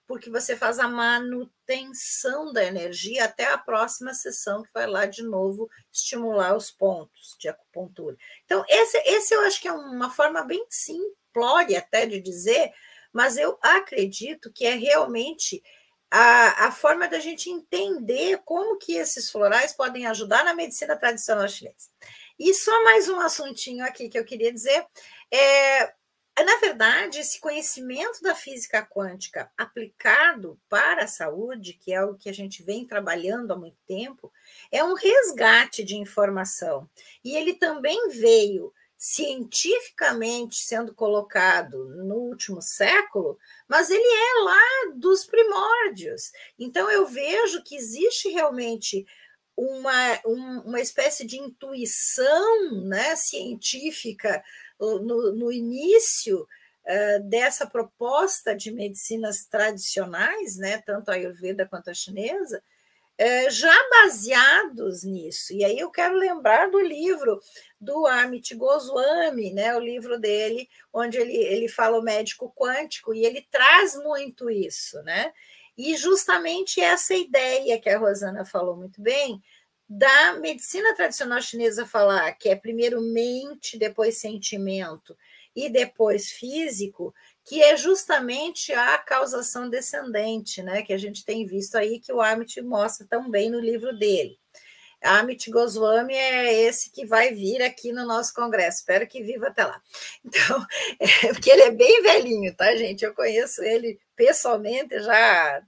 porque você faz a manutenção da energia até a próxima sessão, que vai lá de novo estimular os pontos de acupuntura. Então, esse eu acho que é uma forma bem simplória até de dizer, mas eu acredito que é realmente a forma da gente entender como que esses florais podem ajudar na medicina tradicional chinesa. E só mais um assuntinho aqui que eu queria dizer, na verdade, esse conhecimento da física quântica aplicado para a saúde, que é algo que a gente vem trabalhando há muito tempo, é um resgate de informação. E ele também veio cientificamente sendo colocado no último século, mas ele é lá dos primórdios. Então, eu vejo que existe realmente uma espécie de intuição, né, científica no início dessa proposta de medicinas tradicionais, né, tanto a Ayurveda quanto a chinesa, já baseados nisso. E aí eu quero lembrar do livro do Amit Goswami, né, o livro dele, onde ele fala o médico quântico, e ele traz muito isso, né? E justamente essa ideia que a Rosana falou muito bem, da medicina tradicional chinesa falar que é primeiro mente, depois sentimento e depois físico, que é justamente a causação descendente, né? Que a gente tem visto aí, que o Amit mostra tão bem no livro dele. Amit Goswami é esse que vai vir aqui no nosso congresso, espero que viva até lá. Então, porque ele é bem velhinho, tá, gente? Eu conheço ele pessoalmente já há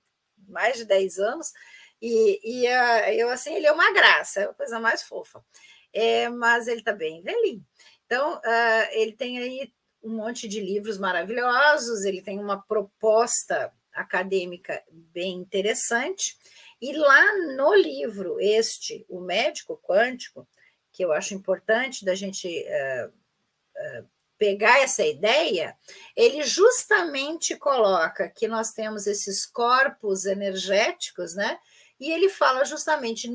mais de 10 anos, e eu, assim, ele é uma graça, é a coisa mais fofa, mas ele tá bem velhinho. Então, ele tem aí um monte de livros maravilhosos, ele tem uma proposta acadêmica bem interessante, e lá no livro, O Médico Quântico, que eu acho importante da gente pegar essa ideia, ele justamente coloca que nós temos esses corpos energéticos, né? E ele fala justamente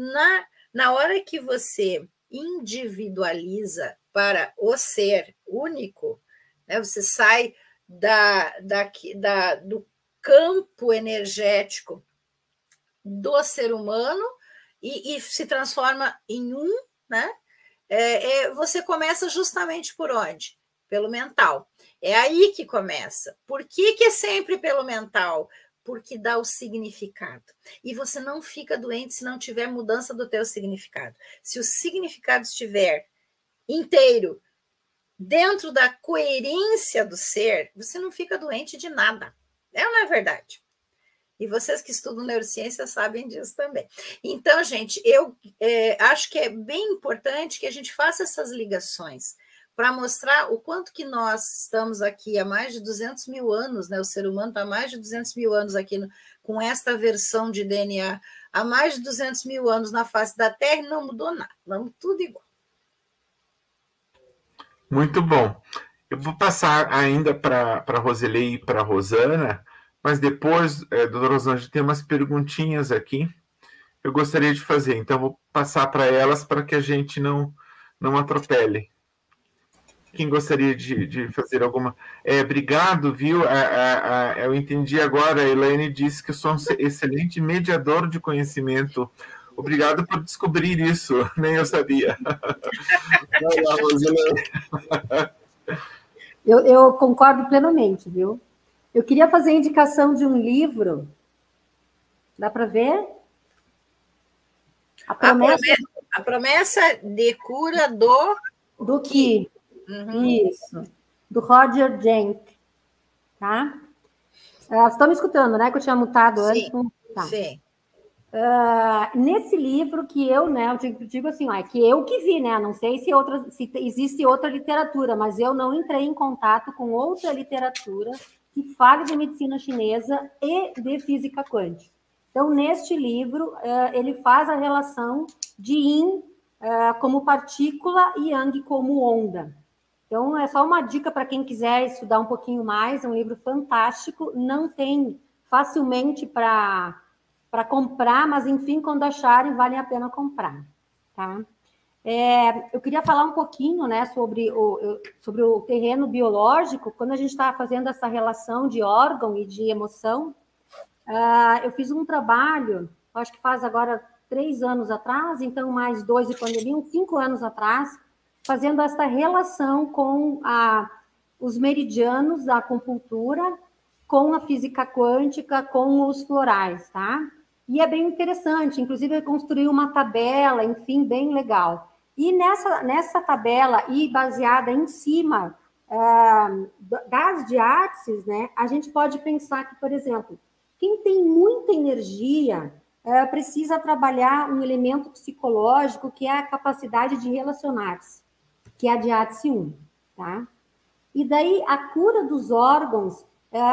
na hora que você individualiza para o ser único, né? Você sai do campo energético do ser humano e se transforma em um, né? Você começa justamente por onde? Pelo mental. É aí que começa. Por que é sempre pelo mental? Porque dá o significado. E você não fica doente se não tiver mudança do teu significado. Se o significado estiver inteiro, dentro da coerência do ser, você não fica doente de nada. É ou não é verdade? E vocês que estudam neurociência sabem disso também. Então, gente, eu acho que é bem importante que a gente faça essas ligações para mostrar o quanto que nós estamos aqui há mais de 200 mil anos, né? O ser humano está há mais de 200 mil anos aqui com esta versão de DNA, há mais de 200 mil anos na face da Terra e não mudou nada, vamos tudo igual. Muito bom. Eu vou passar ainda para a Roselei e para a Rosana, mas depois, doutora Rosângela, tem umas perguntinhas aqui, eu gostaria de fazer, então vou passar para elas para que a gente não atropele. Quem gostaria de fazer alguma... obrigado, viu? Eu entendi agora, a Elaine disse que eu sou um excelente mediador de conhecimento. Obrigado por descobrir isso, nem eu sabia. Vai lá, Rosângela. Eu concordo plenamente, viu? Eu queria fazer a indicação de um livro. Dá para ver? A promessa de cura do Qi. Uhum. Isso. Do Roger Jenk. Tá? Vocês estão me escutando, né? Que eu tinha mutado antes. Tá. Sim. Nesse livro que eu, né? Eu digo assim, ó, é que eu que vi, né? Não sei se existe outra literatura, mas eu não entrei em contato com outra literatura que fala de medicina chinesa e de física quântica. Então, neste livro, ele faz a relação de Yin como partícula e Yang como onda. Então, é só uma dica para quem quiser estudar um pouquinho mais, é um livro fantástico, não tem facilmente para comprar, mas, enfim, quando acharem, vale a pena comprar. Tá? Eu queria falar um pouquinho, né, sobre o terreno biológico, quando a gente está fazendo essa relação de órgão e de emoção. Eu fiz um trabalho, acho que faz agora 3 anos atrás, então mais 2 de pandemia, uns 5 anos atrás, fazendo essa relação com os meridianos da acupuntura, com a física quântica, com os florais, tá? E é bem interessante, inclusive eu construí uma tabela, enfim, bem legal. E nessa tabela, e baseada em cima das diáteses, né, a gente pode pensar que, por exemplo, quem tem muita energia precisa trabalhar um elemento psicológico que é a capacidade de relacionar-se, que é a diátese 1, tá? E daí a cura dos órgãos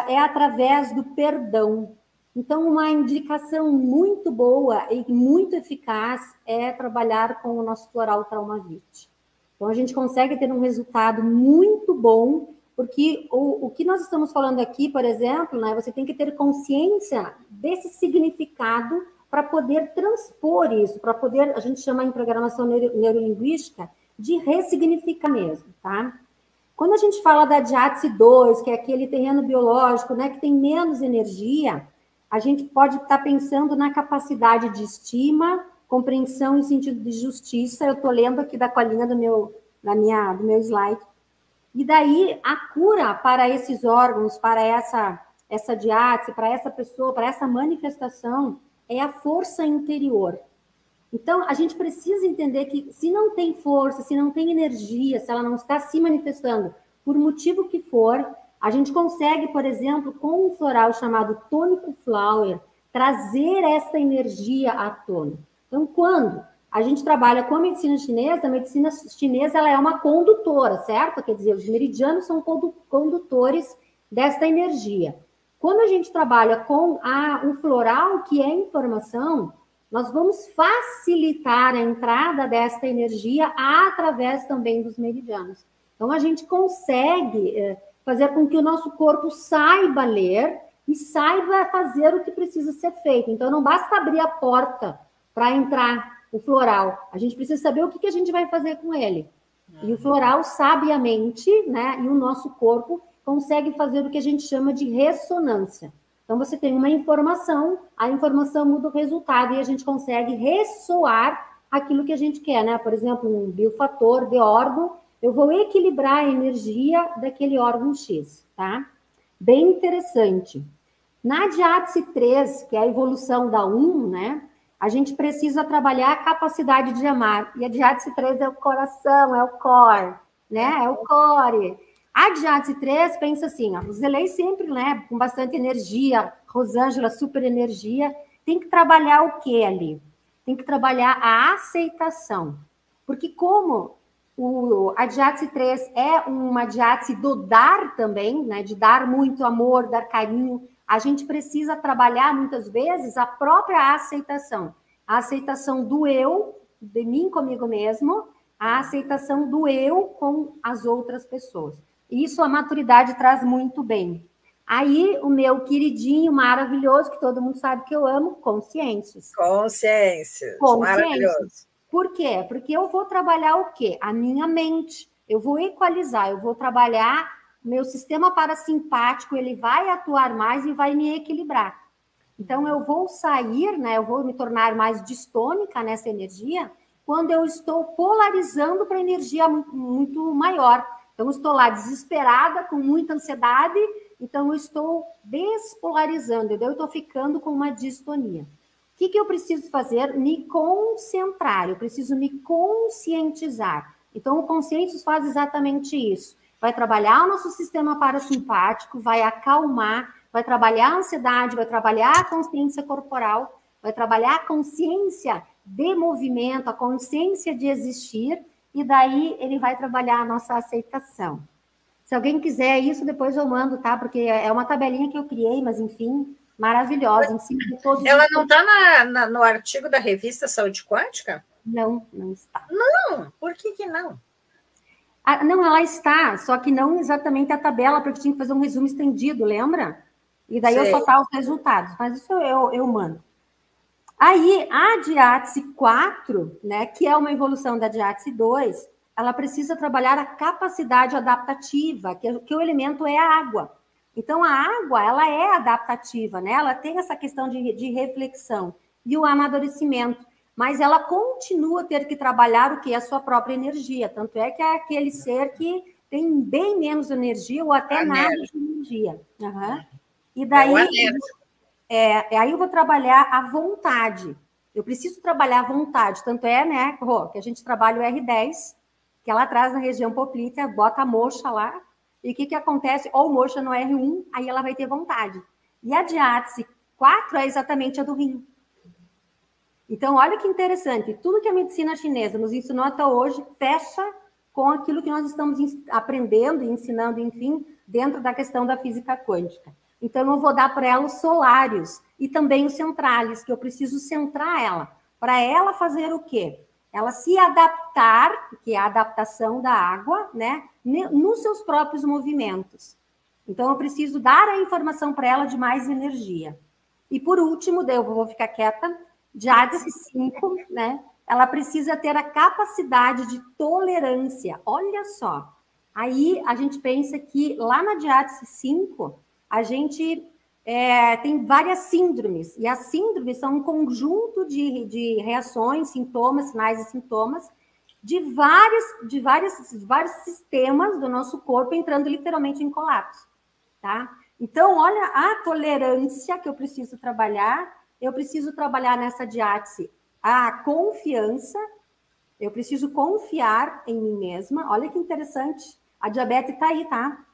é através do perdão. Então, uma indicação muito boa e muito eficaz é trabalhar com o nosso floral Traumavit. Então, a gente consegue ter um resultado muito bom, porque o que nós estamos falando aqui, por exemplo, né, você tem que ter consciência desse significado para poder transpor isso, para poder, a gente chama em programação neurolinguística, de ressignificar mesmo, tá? Quando a gente fala da diátese 2, que é aquele terreno biológico, né, que tem menos energia, a gente pode estar pensando na capacidade de estima, compreensão e sentido de justiça. Eu estou lendo aqui da colinha do meu slide. E daí, a cura para esses órgãos, para essa diátese, para essa pessoa, para essa manifestação, é a força interior. Então, a gente precisa entender que se não tem força, se não tem energia, se ela não está se manifestando, por motivo que for, a gente consegue, por exemplo, com um floral chamado tônico flower, trazer essa energia à tona. Então, quando a gente trabalha com a medicina chinesa ela é uma condutora, certo? Quer dizer, os meridianos são condutores desta energia. Quando a gente trabalha com um floral, que é informação, nós vamos facilitar a entrada desta energia através também dos meridianos. Então, a gente consegue fazer com que o nosso corpo saiba ler e saiba fazer o que precisa ser feito. Então, não basta abrir a porta para entrar o floral. A gente precisa saber o que a gente vai fazer com ele. E o floral, sabiamente, né? E o nosso corpo consegue fazer o que a gente chama de ressonância. Então, você tem uma informação, a informação muda o resultado e a gente consegue ressoar aquilo que a gente quer, né? Por exemplo, um biofator de órgão, eu vou equilibrar a energia daquele órgão X, tá? Bem interessante. Na diátese 3, que é a evolução da 1, né? A gente precisa trabalhar a capacidade de amar. E a diátese 3 é o coração, é o core, né? É o core. A diátese 3 pensa assim, a Roselei sempre, né? Com bastante energia, Rosângela, super energia. Tem que trabalhar o quê ali? Tem que trabalhar a aceitação. Porque como... A diátese 3 é uma diátese do dar também, né? De dar muito amor, dar carinho. A gente precisa trabalhar, muitas vezes, a própria aceitação. A aceitação do eu, de mim comigo mesmo, a aceitação do eu com as outras pessoas. Isso a maturidade traz muito bem. Aí, o meu queridinho maravilhoso, que todo mundo sabe que eu amo, consciências. Consciências, maravilhoso. Por quê? Porque eu vou trabalhar o quê? A minha mente. Eu vou equalizar, eu vou trabalhar meu sistema parasimpático, ele vai atuar mais e vai me equilibrar. Então, eu vou sair, né? Eu vou me tornar mais distônica nessa energia quando eu estou polarizando para energia muito maior. Então, eu estou lá desesperada, com muita ansiedade, então eu estou despolarizando, eu estou ficando com uma distonia. O que eu preciso fazer? Me concentrar, eu preciso me conscientizar. Então, o Consciências faz exatamente isso. Vai trabalhar o nosso sistema parasimpático, vai acalmar, vai trabalhar a ansiedade, vai trabalhar a consciência corporal, vai trabalhar a consciência de movimento, a consciência de existir, e daí ele vai trabalhar a nossa aceitação. Se alguém quiser isso, depois eu mando, tá? Porque é uma tabelinha que eu criei, mas enfim... Maravilhosa. Ela não está no artigo da revista Saúde Quântica? Não, não está. Não? Por que não? Ah, não, ela está, só que não exatamente a tabela, porque tinha que fazer um resumo estendido, lembra? E daí eu soltar os resultados, mas isso eu mando. Aí, a diátese 4, né, que é uma evolução da diátese 2, ela precisa trabalhar a capacidade adaptativa, que o elemento é a água. Então, a água, ela é adaptativa, né? Ela tem essa questão de reflexão e o amadurecimento, mas ela continua a ter que trabalhar o que? A sua própria energia. Tanto é que é aquele ser que tem bem menos energia ou até nada de energia. Uhum. E daí, aí eu vou trabalhar a vontade. Eu preciso trabalhar a vontade. Tanto é, né, Rô, que a gente trabalha o R10, que ela traz na região poplítea, bota a moxa lá. E o que acontece? Ou moxa no R1, aí ela vai ter vontade. E a diátese 4 é exatamente a do rim. Então, olha que interessante. Tudo que a medicina chinesa nos ensinou até hoje fecha com aquilo que nós estamos aprendendo e ensinando, enfim, dentro da questão da física quântica. Então, eu vou dar para ela os solários e também os centrales, que eu preciso centrar ela. Para ela fazer o quê? Ela se adaptar, que é a adaptação da água, né, nos seus próprios movimentos. Então, eu preciso dar a informação para ela de mais energia. E, por último, eu vou ficar quieta, de ADS 5, né? Ela precisa ter a capacidade de tolerância. Olha só. Aí, a gente pensa que lá na DIADS 5, a gente tem várias síndromes. E as síndromes são um conjunto de reações, sintomas, sinais e sintomas de vários sistemas do nosso corpo entrando literalmente em colapso, tá? Então, olha a tolerância que eu preciso trabalhar. Eu preciso trabalhar nessa diátese a confiança. Eu preciso confiar em mim mesma. Olha que interessante. A diabetes está aí, tá?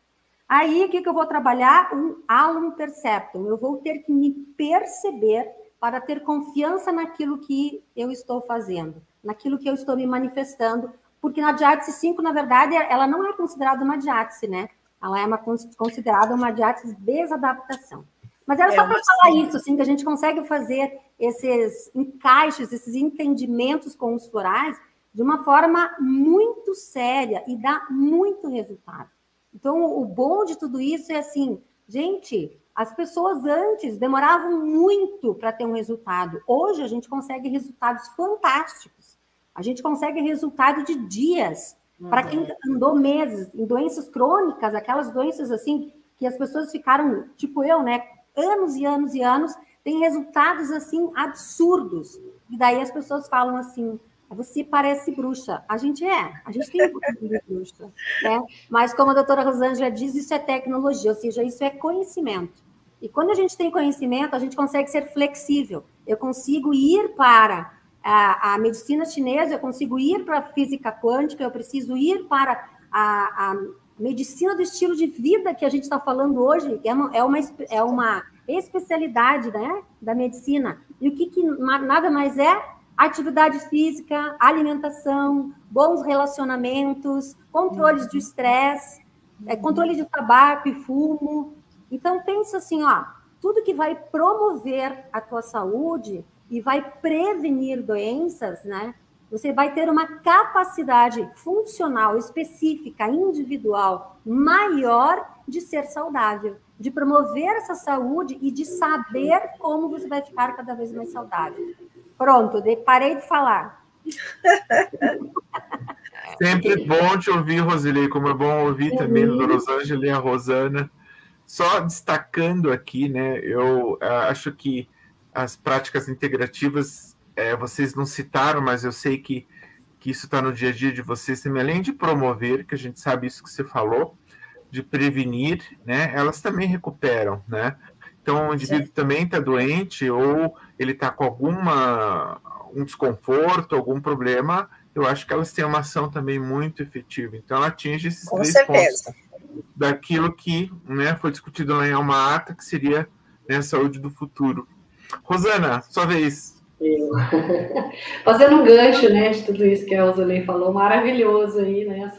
Aí, o que que eu vou trabalhar? Um alum perceptum. Eu vou ter que me perceber para ter confiança naquilo que eu estou fazendo, naquilo que eu estou me manifestando. Porque na diátese 5, na verdade, ela não é considerada uma diátese, né? Ela é considerada uma diátese desadaptação. Mas era só para falar isso, assim, que a gente consegue fazer esses encaixes, esses entendimentos com os florais de uma forma muito séria e dá muito resultado. Então, o bom de tudo isso é assim, gente, as pessoas antes demoravam muito para ter um resultado. Hoje a gente consegue resultados fantásticos. A gente consegue resultado de dias. Para quem andou meses em doenças crônicas, aquelas doenças assim, que as pessoas ficaram, tipo eu, né? Anos e anos e anos, tem resultados, assim, absurdos. E daí as pessoas falam assim, você parece bruxa. A gente tem um pouquinho de bruxa, né? Mas como a doutora Rosângela diz, isso é tecnologia, ou seja, isso é conhecimento. E quando a gente tem conhecimento, a gente consegue ser flexível. Eu consigo ir para a medicina chinesa, eu consigo ir para a física quântica, eu preciso ir para a medicina do estilo de vida que a gente está falando hoje, é uma especialidade, né, da medicina. E o que nada mais é? Atividade física, alimentação, bons relacionamentos, controles de estresse, controle de tabaco e fumo. Então, pensa assim, ó, tudo que vai promover a tua saúde e vai prevenir doenças, né? Você vai ter uma capacidade funcional, específica, individual, maior de ser saudável, de promover essa saúde e de saber como você vai ficar cada vez mais saudável. Pronto, parei de falar. Sempre bom te ouvir, Roselei, como é bom ouvir também a Rosângela e a Rosana. Só destacando aqui, né? Eu acho que as práticas integrativas... vocês não citaram, mas eu sei que isso está no dia a dia de vocês também, além de promover, que a gente sabe isso que você falou, de prevenir, né? Elas também recuperam, né? Então, o indivíduo também está doente ou ele está com algum desconforto, algum problema, eu acho que elas têm uma ação também muito efetiva. Então, ela atinge esses com três pontos daquilo que, né, foi discutido lá em Alma-Ata, que seria, né, a saúde do futuro. Rosana, sua vez. Fazendo um gancho, né, de tudo isso que a Roselei falou, maravilhoso aí, né,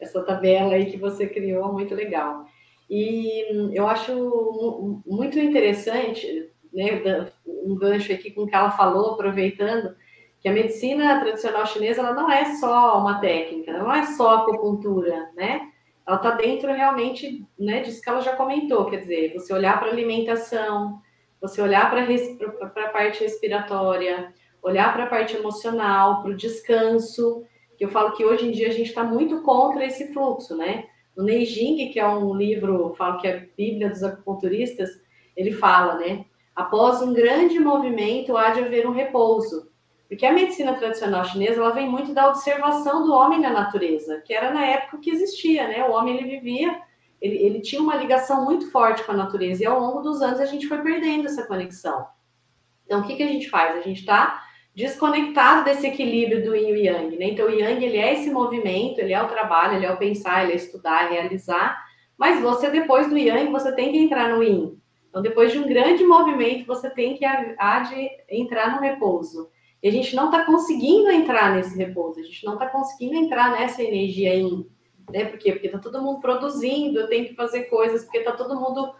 essa tabela aí que você criou, muito legal. E eu acho muito interessante, né, um gancho aqui com o que ela falou, aproveitando, que a medicina tradicional chinesa, ela não é só uma técnica, ela não é só acupuntura, né, ela está dentro realmente, né, disso que ela já comentou, quer dizer, você olhar para a alimentação, você olhar para a parte respiratória, olhar para a parte emocional, para o descanso, que eu falo que hoje em dia a gente está muito contra esse fluxo, né? No Neijing, que é um livro, falo que é a Bíblia dos acupunturistas, ele fala, né? Após um grande movimento, há de haver um repouso. Porque a medicina tradicional chinesa, ela vem muito da observação do homem na natureza, que era na época que existia, né? O homem, ele vivia... Ele tinha uma ligação muito forte com a natureza e ao longo dos anos a gente foi perdendo essa conexão. Então, o que a gente faz? A gente está desconectado desse equilíbrio do yin e yang, né? Então, o yang, ele é esse movimento, ele é o trabalho, ele é o pensar, ele é estudar, realizar, mas você, depois do yang, você tem que entrar no yin. Então, depois de um grande movimento, você tem que entrar no repouso. E a gente não está conseguindo entrar nesse repouso, a gente não está conseguindo entrar nessa energia yin. Né? Por quê? Porque está todo mundo produzindo, eu tenho que fazer coisas, porque está todo mundo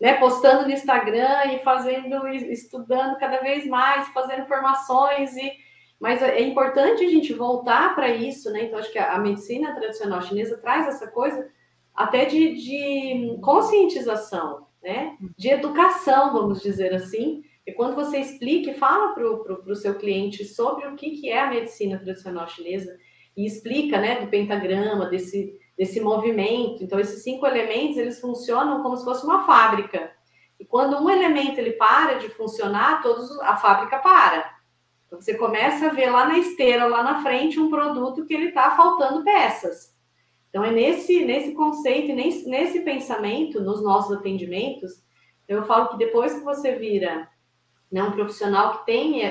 né, postando no Instagram e fazendo, estudando cada vez mais, fazendo formações e... Mas é importante a gente voltar para isso, né? Então, acho que a medicina tradicional chinesa traz essa coisa até de conscientização, né? De educação, vamos dizer assim. E quando você explica e fala para o seu cliente sobre o que é a medicina tradicional chinesa e explica, né, do pentagrama, desse movimento. Então, esses 5 elementos, eles funcionam como se fosse uma fábrica. E quando um elemento ele para de funcionar, a fábrica para. Então, você começa a ver lá na esteira, lá na frente, um produto que ele está faltando peças. Então, é nesse conceito, e nesse pensamento, nos nossos atendimentos, eu falo que depois que você vira, né, um profissional que tem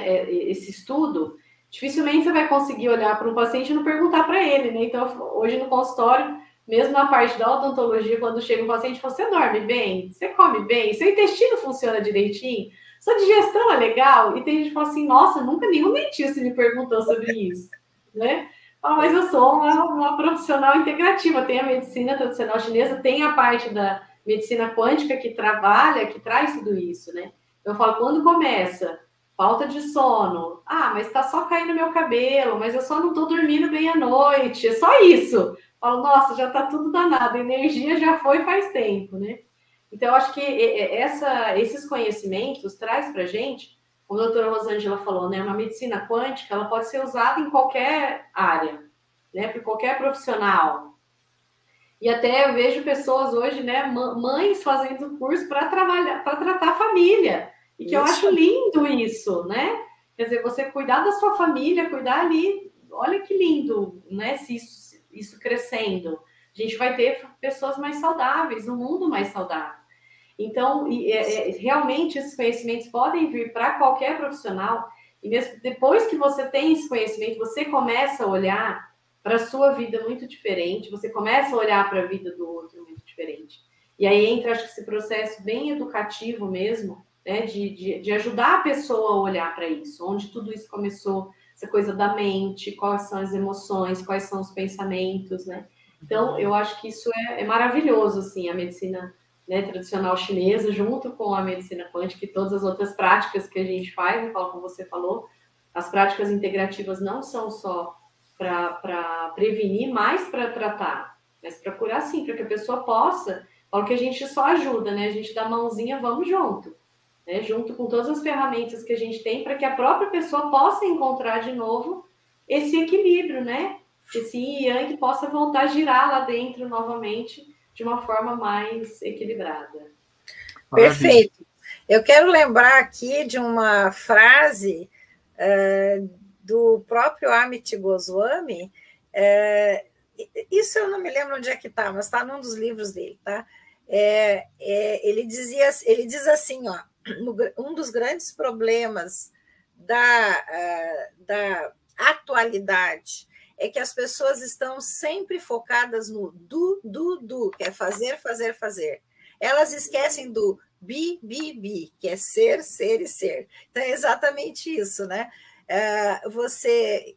esse estudo, dificilmente você vai conseguir olhar para um paciente e não perguntar para ele, né? Então, hoje no consultório, mesmo na parte da odontologia, quando chega um paciente, fala, você dorme bem? Você come bem? Seu intestino funciona direitinho? Sua digestão é legal? E tem gente que fala assim, nossa, nunca nenhum dentista me perguntou sobre isso, né? Mas eu sou uma profissional integrativa, tem a medicina tradicional chinesa, tem a parte da medicina quântica que traz tudo isso, né? Eu falo, quando começa, falta de sono, mas tá só caindo meu cabelo, mas eu só não tô dormindo bem à noite, é só isso. Eu falo, nossa, já tá tudo danado, a energia já foi faz tempo, né? Então, eu acho que esses conhecimentos traz para a gente, como a doutora Rosângela falou, né, uma medicina quântica, ela pode ser usada em qualquer área, né, por qualquer profissional. E até eu vejo pessoas hoje, né, mães fazendo curso para trabalhar, para tratar a família. E que eu acho lindo isso, né? Quer dizer, você cuidar da sua família, cuidar ali, olha que lindo, né, se isso crescendo. A gente vai ter pessoas mais saudáveis, um mundo mais saudável. Então, realmente, esses conhecimentos podem vir para qualquer profissional. E mesmo depois que você tem esse conhecimento, você começa a olhar para a sua vida muito diferente, você começa a olhar para a vida do outro muito diferente. E aí entra, acho que, esse processo bem educativo mesmo, né, de ajudar a pessoa a olhar para isso, onde tudo isso começou, essa coisa da mente, quais são as emoções, quais são os pensamentos, né? Então, eu acho que isso é maravilhoso, assim, a medicina, né, tradicional chinesa, junto com a medicina quântica e todas as outras práticas que a gente faz, como você falou, as práticas integrativas não são só para prevenir, mas para tratar, mas para curar, sim, para que a pessoa possa, porque a gente só ajuda, né, a gente dá mãozinha, vamos junto, né, junto com todas as ferramentas que a gente tem, para que a própria pessoa possa encontrar de novo esse equilíbrio, né, esse yin que possa voltar a girar lá dentro novamente de uma forma mais equilibrada. Maravilha. Perfeito. Eu quero lembrar aqui de uma frase do próprio Amit Goswami. Isso eu não me lembro onde é que está, mas está num dos livros dele, tá? Ele diz assim, ó, um dos grandes problemas da atualidade é que as pessoas estão sempre focadas no do, que é fazer, fazer, fazer. Elas esquecem do bi, que é ser, ser e ser. Então, é exatamente isso, né? Você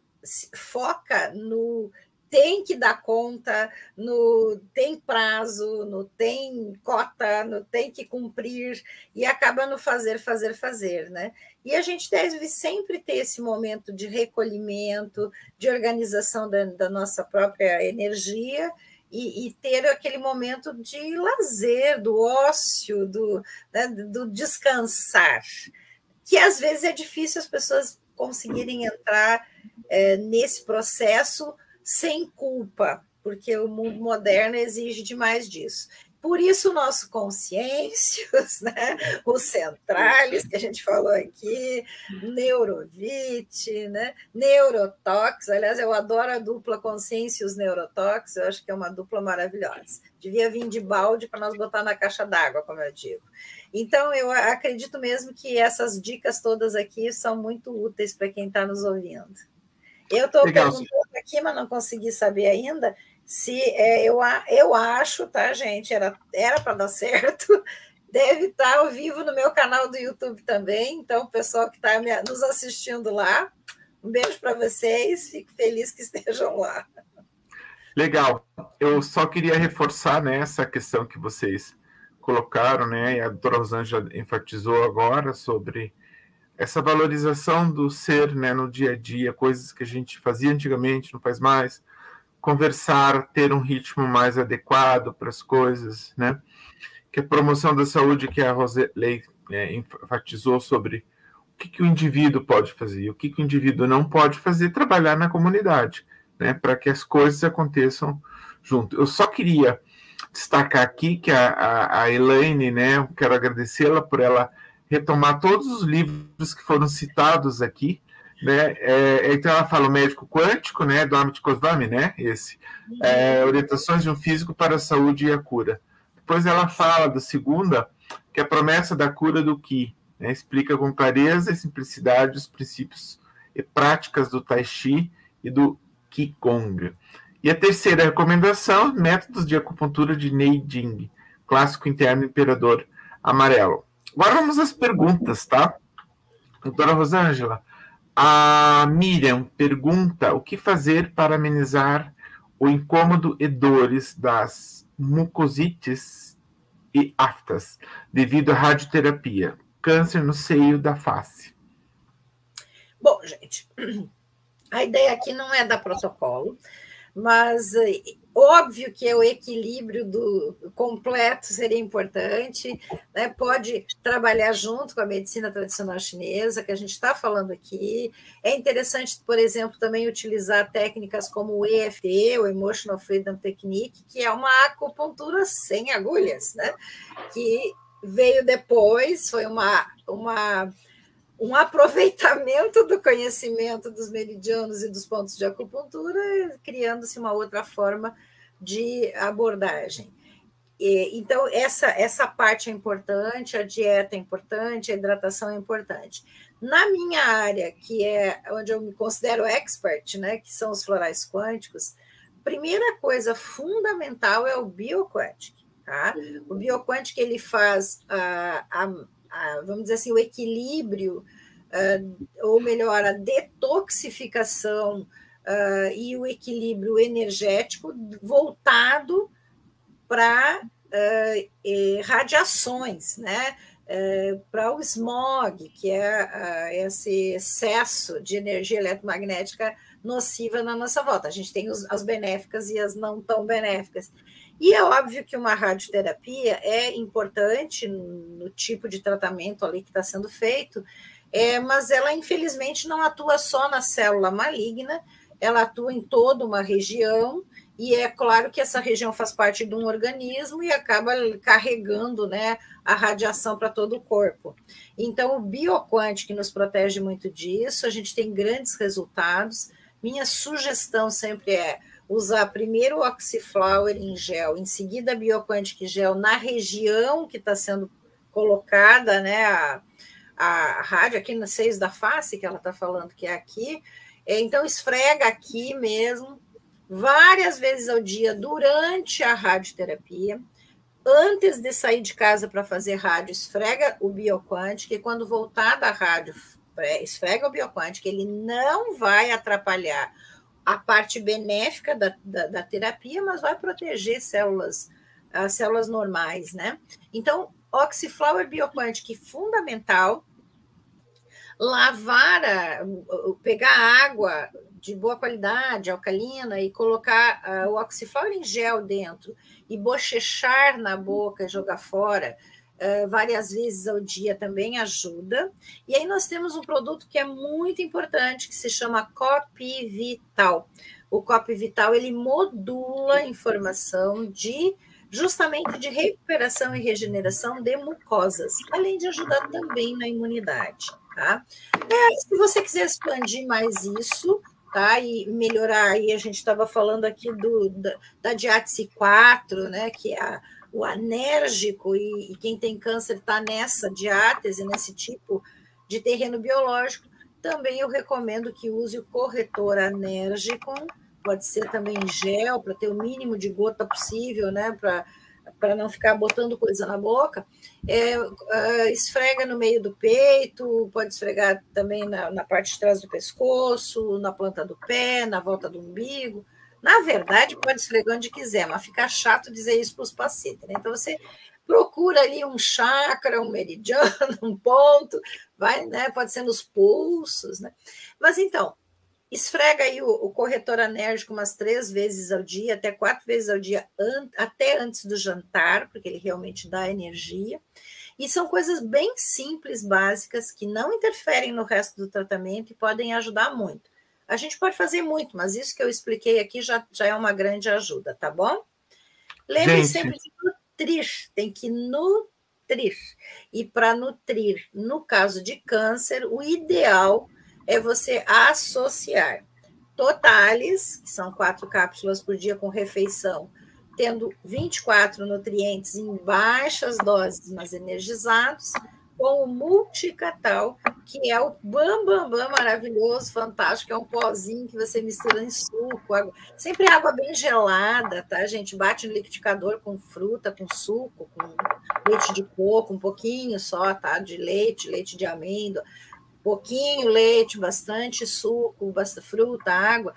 foca no tem que dar conta, no tem prazo, no tem cota, no tem que cumprir, e acaba no fazer, fazer, fazer, né? E a gente deve sempre ter esse momento de recolhimento, de organização da nossa própria energia e ter aquele momento de lazer, do ócio, né, do descansar, que às vezes é difícil as pessoas conseguirem entrar nesse processo sem culpa, porque o mundo moderno exige demais disso. Por isso, o nosso Consciêncius, né? O Centralis, que a gente falou aqui, Neurovit, né? Neurotox, aliás, eu adoro a dupla Consciêncius Neurotox, eu acho que é uma dupla maravilhosa. Devia vir de balde para nós botar na caixa d'água, como eu digo. Então, eu acredito mesmo que essas dicas todas aqui são muito úteis para quem está nos ouvindo. Eu estou perguntando aqui, mas não consegui saber ainda, se eu acho, tá, gente, era para dar certo, deve estar ao vivo no meu canal do YouTube também, então, o pessoal que está nos assistindo lá, um beijo para vocês, fico feliz que estejam lá. Legal, eu só queria reforçar, né, essa questão que vocês colocaram, né, e a doutora Rosângela enfatizou agora sobre essa valorização do ser, né, no dia a dia, coisas que a gente fazia antigamente, não faz mais, conversar, ter um ritmo mais adequado para as coisas, né, que a promoção da saúde, que a Roselei enfatizou sobre o que o indivíduo pode fazer, o que o indivíduo não pode fazer, trabalhar na comunidade, né, para que as coisas aconteçam junto. Eu só queria destacar aqui que a Elaine, né, eu quero agradecê-la por ela retomar todos os livros que foram citados aqui, né, então ela fala o Médico Quântico, né, do Amit Goswami, né, esse, Orientações de um Físico para a Saúde e a Cura. Depois ela fala da segunda, que é a promessa da cura do Qi, né, explica com clareza e simplicidade os princípios e práticas do Tai Chi e do Qigong. E a terceira recomendação, métodos de acupuntura de Neijing, clássico interno imperador amarelo. Agora vamos às perguntas, tá? Doutora Rosângela, a Miriam pergunta o que fazer para amenizar o incômodo e dores das mucosites e aftas devido à radioterapia, câncer no seio da face. Bom, gente, a ideia aqui não é dar protocolo, mas óbvio que o equilíbrio do completo seria importante, né? Pode trabalhar junto com a medicina tradicional chinesa, que a gente está falando aqui. É interessante, por exemplo, também utilizar técnicas como o EFT, o Emotional Freedom Technique, que é uma acupuntura sem agulhas, né? Que veio depois, foi um aproveitamento do conhecimento dos meridianos e dos pontos de acupuntura, criando-se uma outra forma de abordagem. E, então, essa parte é importante, a dieta é importante, a hidratação é importante. Na minha área, que é onde eu me considero expert, né, que são os florais quânticos, a primeira coisa fundamental é o bioquântico. Tá? O bioquântico, ele faz vamos dizer assim, o equilíbrio, ou melhor, a detoxificação e o equilíbrio energético voltado para radiações, né? Para o smog, que é esse excesso de energia eletromagnética nociva na nossa volta. A gente tem as benéficas e as não tão benéficas. E é óbvio que uma radioterapia é importante no tipo de tratamento ali que está sendo feito, mas ela, infelizmente, não atua só na célula maligna, ela atua em toda uma região, e é claro que essa região faz parte de um organismo e acaba carregando, né, a radiação para todo o corpo. Então, o bioquântico nos protege muito disso, a gente tem grandes resultados. Minha sugestão sempre é usar primeiro o Oxyflower em gel, em seguida Bioquântico em gel na região que está sendo colocada, né, a rádio, aqui nos seios da face, que ela está falando que é aqui. Então, esfrega aqui mesmo, várias vezes ao dia, durante a radioterapia. Antes de sair de casa para fazer rádio, esfrega o Bioquântico, e quando voltar da rádio, esfrega o Bioquântico. Ele não vai atrapalhar a parte benéfica da terapia, mas vai proteger as células normais, né? Então, Oxyflower, Bioquântico, fundamental. Lavar, pegar água de boa qualidade, alcalina, e colocar o Oxyflower em gel dentro e bochechar na boca, jogar fora várias vezes ao dia também ajuda. E aí nós temos um produto que é muito importante, que se chama Copy Vital. O Copy Vital, ele modula a informação justamente de recuperação e regeneração de mucosas, além de ajudar também na imunidade, tá? Se você quiser expandir mais isso, tá, e melhorar, aí a gente estava falando aqui da Diátese 4, né, que é o anérgico, e quem tem câncer está nessa diátese, nesse tipo de terreno biológico. Também eu recomendo que use o corretor anérgico, pode ser também em gel, para ter o mínimo de gota possível, né, para não ficar botando coisa na boca. Esfrega no meio do peito, pode esfregar também na parte de trás do pescoço, na planta do pé, na volta do umbigo. Na verdade, pode esfregar onde quiser, mas fica chato dizer isso para os pacientes, né? Então, você procura ali um chakra, um meridiano, um ponto, vai, né? Pode ser nos pulsos, né? Mas então, esfrega aí o corretor anérgico umas 3 vezes ao dia, até 4 vezes ao dia, até antes do jantar, porque ele realmente dá energia. E são coisas bem simples, básicas, que não interferem no resto do tratamento e podem ajudar muito. A gente pode fazer muito, mas isso que eu expliquei aqui já é uma grande ajuda, tá bom? Lembre sempre de nutrir, tem que nutrir. E para nutrir, no caso de câncer, o ideal é você associar totales, que são 4 cápsulas por dia com refeição, tendo 24 nutrientes em baixas doses, mas energizados, com o multicatal, que é o bam maravilhoso, fantástico, é um pozinho que você mistura em suco, água, sempre água bem gelada, tá, gente? Bate no liquidificador com fruta, com suco, com leite de coco, um pouquinho só, tá? De leite, leite de amêndoa, pouquinho leite, bastante suco, bastante fruta, água.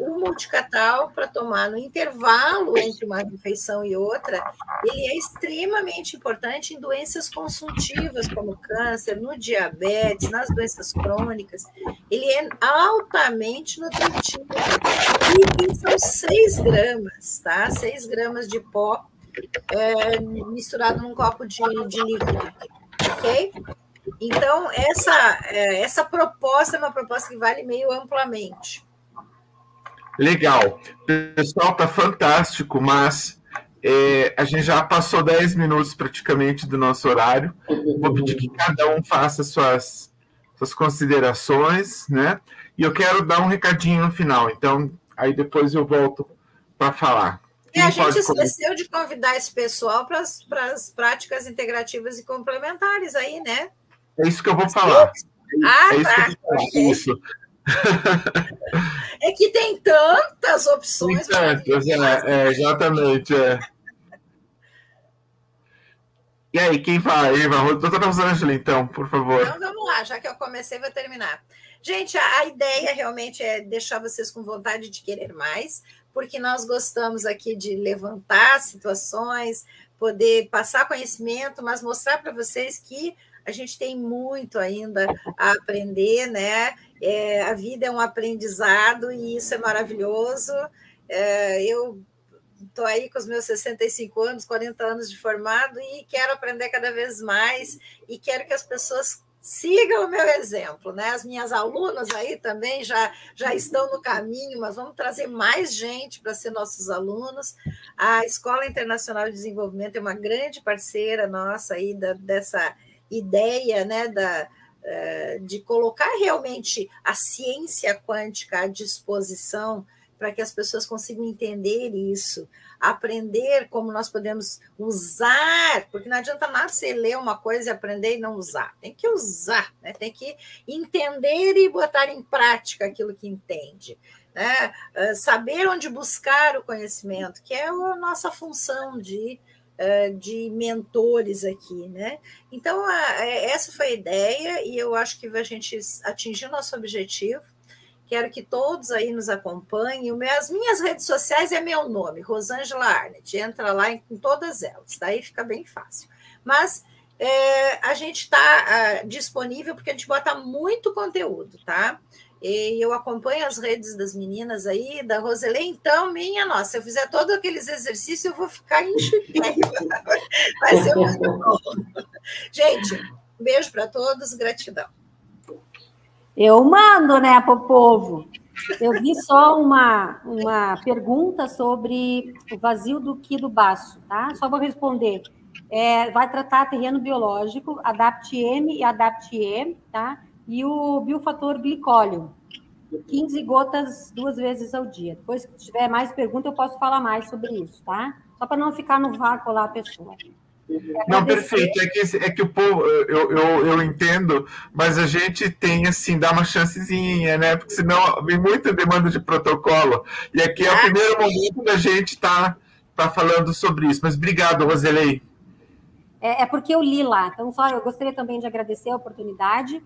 O multicatal, para tomar no intervalo entre uma refeição e outra, ele é extremamente importante em doenças consultivas, como câncer, no diabetes, nas doenças crônicas. Ele é altamente nutritivo. E são 6 gramas, tá? 6 gramas de pó misturado num copo de líquido, ok? Então, essa proposta é uma proposta que vale meio amplamente. Legal. Pessoal, tá fantástico, mas a gente já passou 10 minutos praticamente do nosso horário. Vou pedir que cada um faça suas considerações, né? E eu quero dar um recadinho no final, então aí depois eu volto para falar. E a gente esqueceu de convidar esse pessoal para as práticas integrativas e complementares aí, né? É isso que eu vou falar. Isso. É que tem tantas opções. Tem tantas, exatamente. É. E aí, quem fala? Doutora Rosângela, então, por favor. Então, vamos lá, já que eu comecei, vou terminar. Gente, a ideia realmente é deixar vocês com vontade de querer mais, porque nós gostamos aqui de levantar situações, poder passar conhecimento, mas mostrar para vocês que a gente tem muito ainda a aprender, né? A vida é um aprendizado e isso é maravilhoso. Eu estou aí com os meus 65 anos, 40 anos de formado e quero aprender cada vez mais e quero que as pessoas sigam o meu exemplo, né? As minhas alunas aí também já estão no caminho, mas vamos trazer mais gente para ser nossos alunos. A Escola Internacional de Desenvolvimento é uma grande parceira nossa aí dessa ideia, né, de colocar realmente a ciência quântica à disposição para que as pessoas consigam entender isso, aprender como nós podemos usar, porque não adianta nada você ler uma coisa e aprender e não usar. Tem que usar, né? Tem que entender e botar em prática aquilo que entende, né? Saber onde buscar o conhecimento, que é a nossa função de mentores aqui, né? Então, essa foi a ideia e eu acho que a gente atingiu o nosso objetivo. Quero que todos aí nos acompanhem. As minhas redes sociais é meu nome, Rosângela Arnt. Entra lá em todas elas, daí fica bem fácil. Mas a gente está disponível porque a gente bota muito conteúdo, tá? E eu acompanho as redes das meninas aí, da Roselei, então, se eu fizer todos aqueles exercícios, eu vou ficar em chiqueira. Vai ser muito bom. Gente, um beijo para todos, gratidão. Eu mando, né, para o povo. Eu vi só uma pergunta sobre o vazio do Ki do baço, tá? Só vou responder. Vai tratar terreno biológico, ADAPT-M e ADAPT-E, tá? E o biofator glicólio, 15 gotas 2 vezes ao dia. Depois que tiver mais pergunta, eu posso falar mais sobre isso, tá? Só para não ficar no vácuo lá, pessoal. Não, perfeito, é que o povo, eu entendo, mas a gente tem, assim, dá uma chancezinha, né? Porque senão vem muita demanda de protocolo, e aqui é o primeiro momento da gente tá falando sobre isso, mas obrigado, Roselei. É porque eu li lá, então só eu gostaria também de agradecer a oportunidade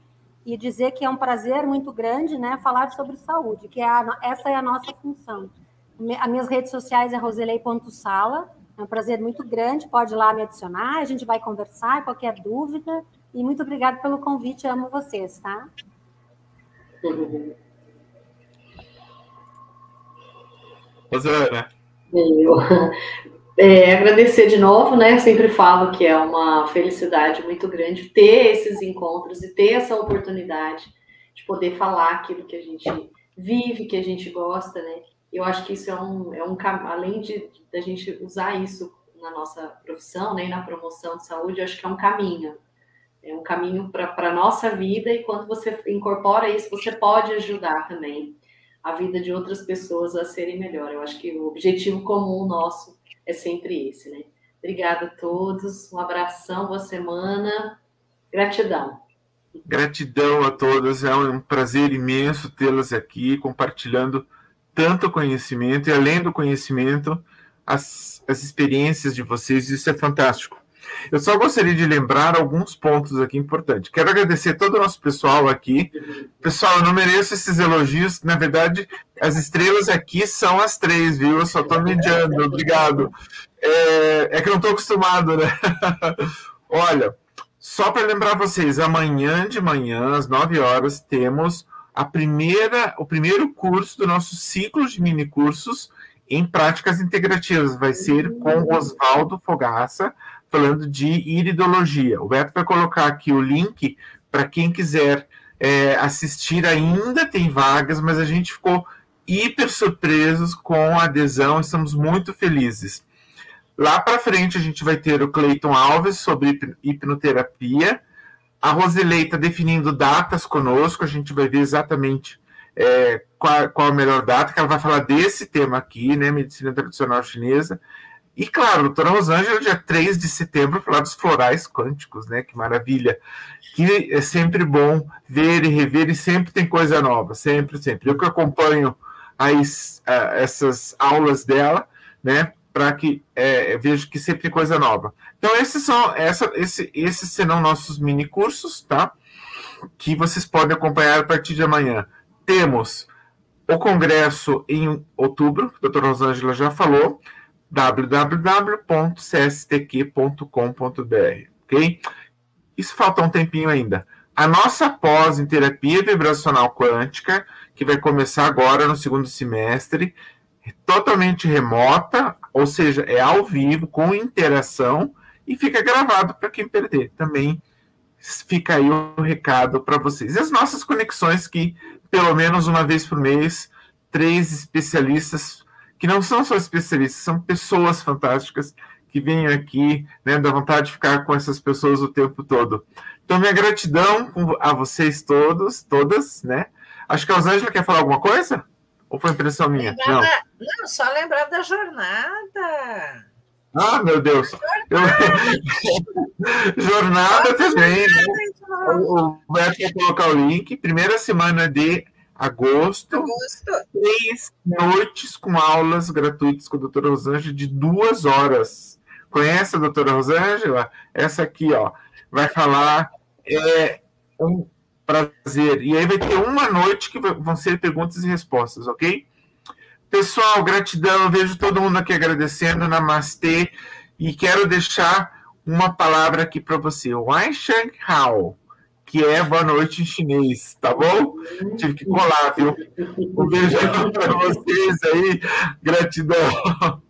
e dizer que é um prazer muito grande, né, falar sobre saúde, que essa é a nossa função. As minhas redes sociais é roselei.sala, É um prazer muito grande, pode ir lá me adicionar, a gente vai conversar, qualquer dúvida. E muito obrigada pelo convite, amo vocês, tá? Rosana. Agradecer de novo, né? Sempre falo que é uma felicidade muito grande ter esses encontros e ter essa oportunidade de poder falar aquilo que a gente vive, que a gente gosta, né? Eu acho que isso é um além de a gente usar isso na nossa profissão, né, e na promoção de saúde, eu acho que é um caminho para a nossa vida, e quando você incorpora isso, você pode ajudar também a vida de outras pessoas a serem melhor. Eu acho que o objetivo comum nosso é sempre esse, né? Obrigada a todos, um abração, boa semana, gratidão. Gratidão a todos, é um prazer imenso tê-las aqui, compartilhando tanto conhecimento, e além do conhecimento, as experiências de vocês, isso é fantástico. Eu só gostaria de lembrar alguns pontos aqui importantes. Quero agradecer todo o nosso pessoal aqui. Pessoal, eu não mereço esses elogios. Na verdade, as estrelas aqui são as 3, viu? Eu só estou mediando, obrigado. É que eu não estou acostumado, né? Olha, só para lembrar vocês, amanhã de manhã, às 9h, temos o primeiro curso do nosso ciclo de minicursos em práticas integrativas. Vai ser com Oswaldo Fogaça, falando de iridologia. O Beto vai colocar aqui o link para quem quiser assistir. Ainda tem vagas, mas a gente ficou hiper surpresos com a adesão, estamos muito felizes. Lá para frente a gente vai ter o Cleiton Alves sobre hipnoterapia. A Roselei está definindo datas conosco, a gente vai ver exatamente qual a melhor data, que ela vai falar desse tema aqui, né, medicina tradicional chinesa. E, claro, a doutora Rosângela, dia 3 de setembro, falar dos florais quânticos, né, que maravilha. Que é sempre bom ver e rever, e sempre tem coisa nova, sempre, sempre. Eu que acompanho essas aulas dela, né, para que vejo que sempre tem coisa nova. Então, esses serão nossos mini cursos, tá? Que vocês podem acompanhar a partir de amanhã. Temos o congresso em outubro, a doutora Rosângela já falou, www.cstq.com.br, ok? Isso falta um tempinho ainda. A nossa pós em terapia vibracional quântica, que vai começar agora no segundo semestre, totalmente remota, ou seja, é ao vivo, com interação, e fica gravado para quem perder. Também fica aí o recado para vocês. E as nossas conexões, que pelo menos uma vez por mês, 3 especialistas, que não são só especialistas, são pessoas fantásticas que vêm aqui, né, dá vontade de ficar com essas pessoas o tempo todo. Então, minha gratidão a vocês todos, todas, né? Acho que a Rosângela quer falar alguma coisa? Ou foi impressão minha? Não, só lembrar da jornada. Ah, meu Deus. Jornada também. O Beto vai colocar o link. Primeira semana de agosto. 3 noites com aulas gratuitas com a doutora Rosângela de 2 horas. Conhece a doutora Rosângela? Essa aqui, ó. Vai falar. É um prazer. E aí vai ter uma noite que vão ser perguntas e respostas, ok? Pessoal, gratidão. Eu vejo todo mundo aqui agradecendo. Namastê. E quero deixar uma palavra aqui para você. Wai Shang Hao, que é boa noite em chinês, tá bom? Tive que colar, viu? Um beijão para vocês aí. Gratidão.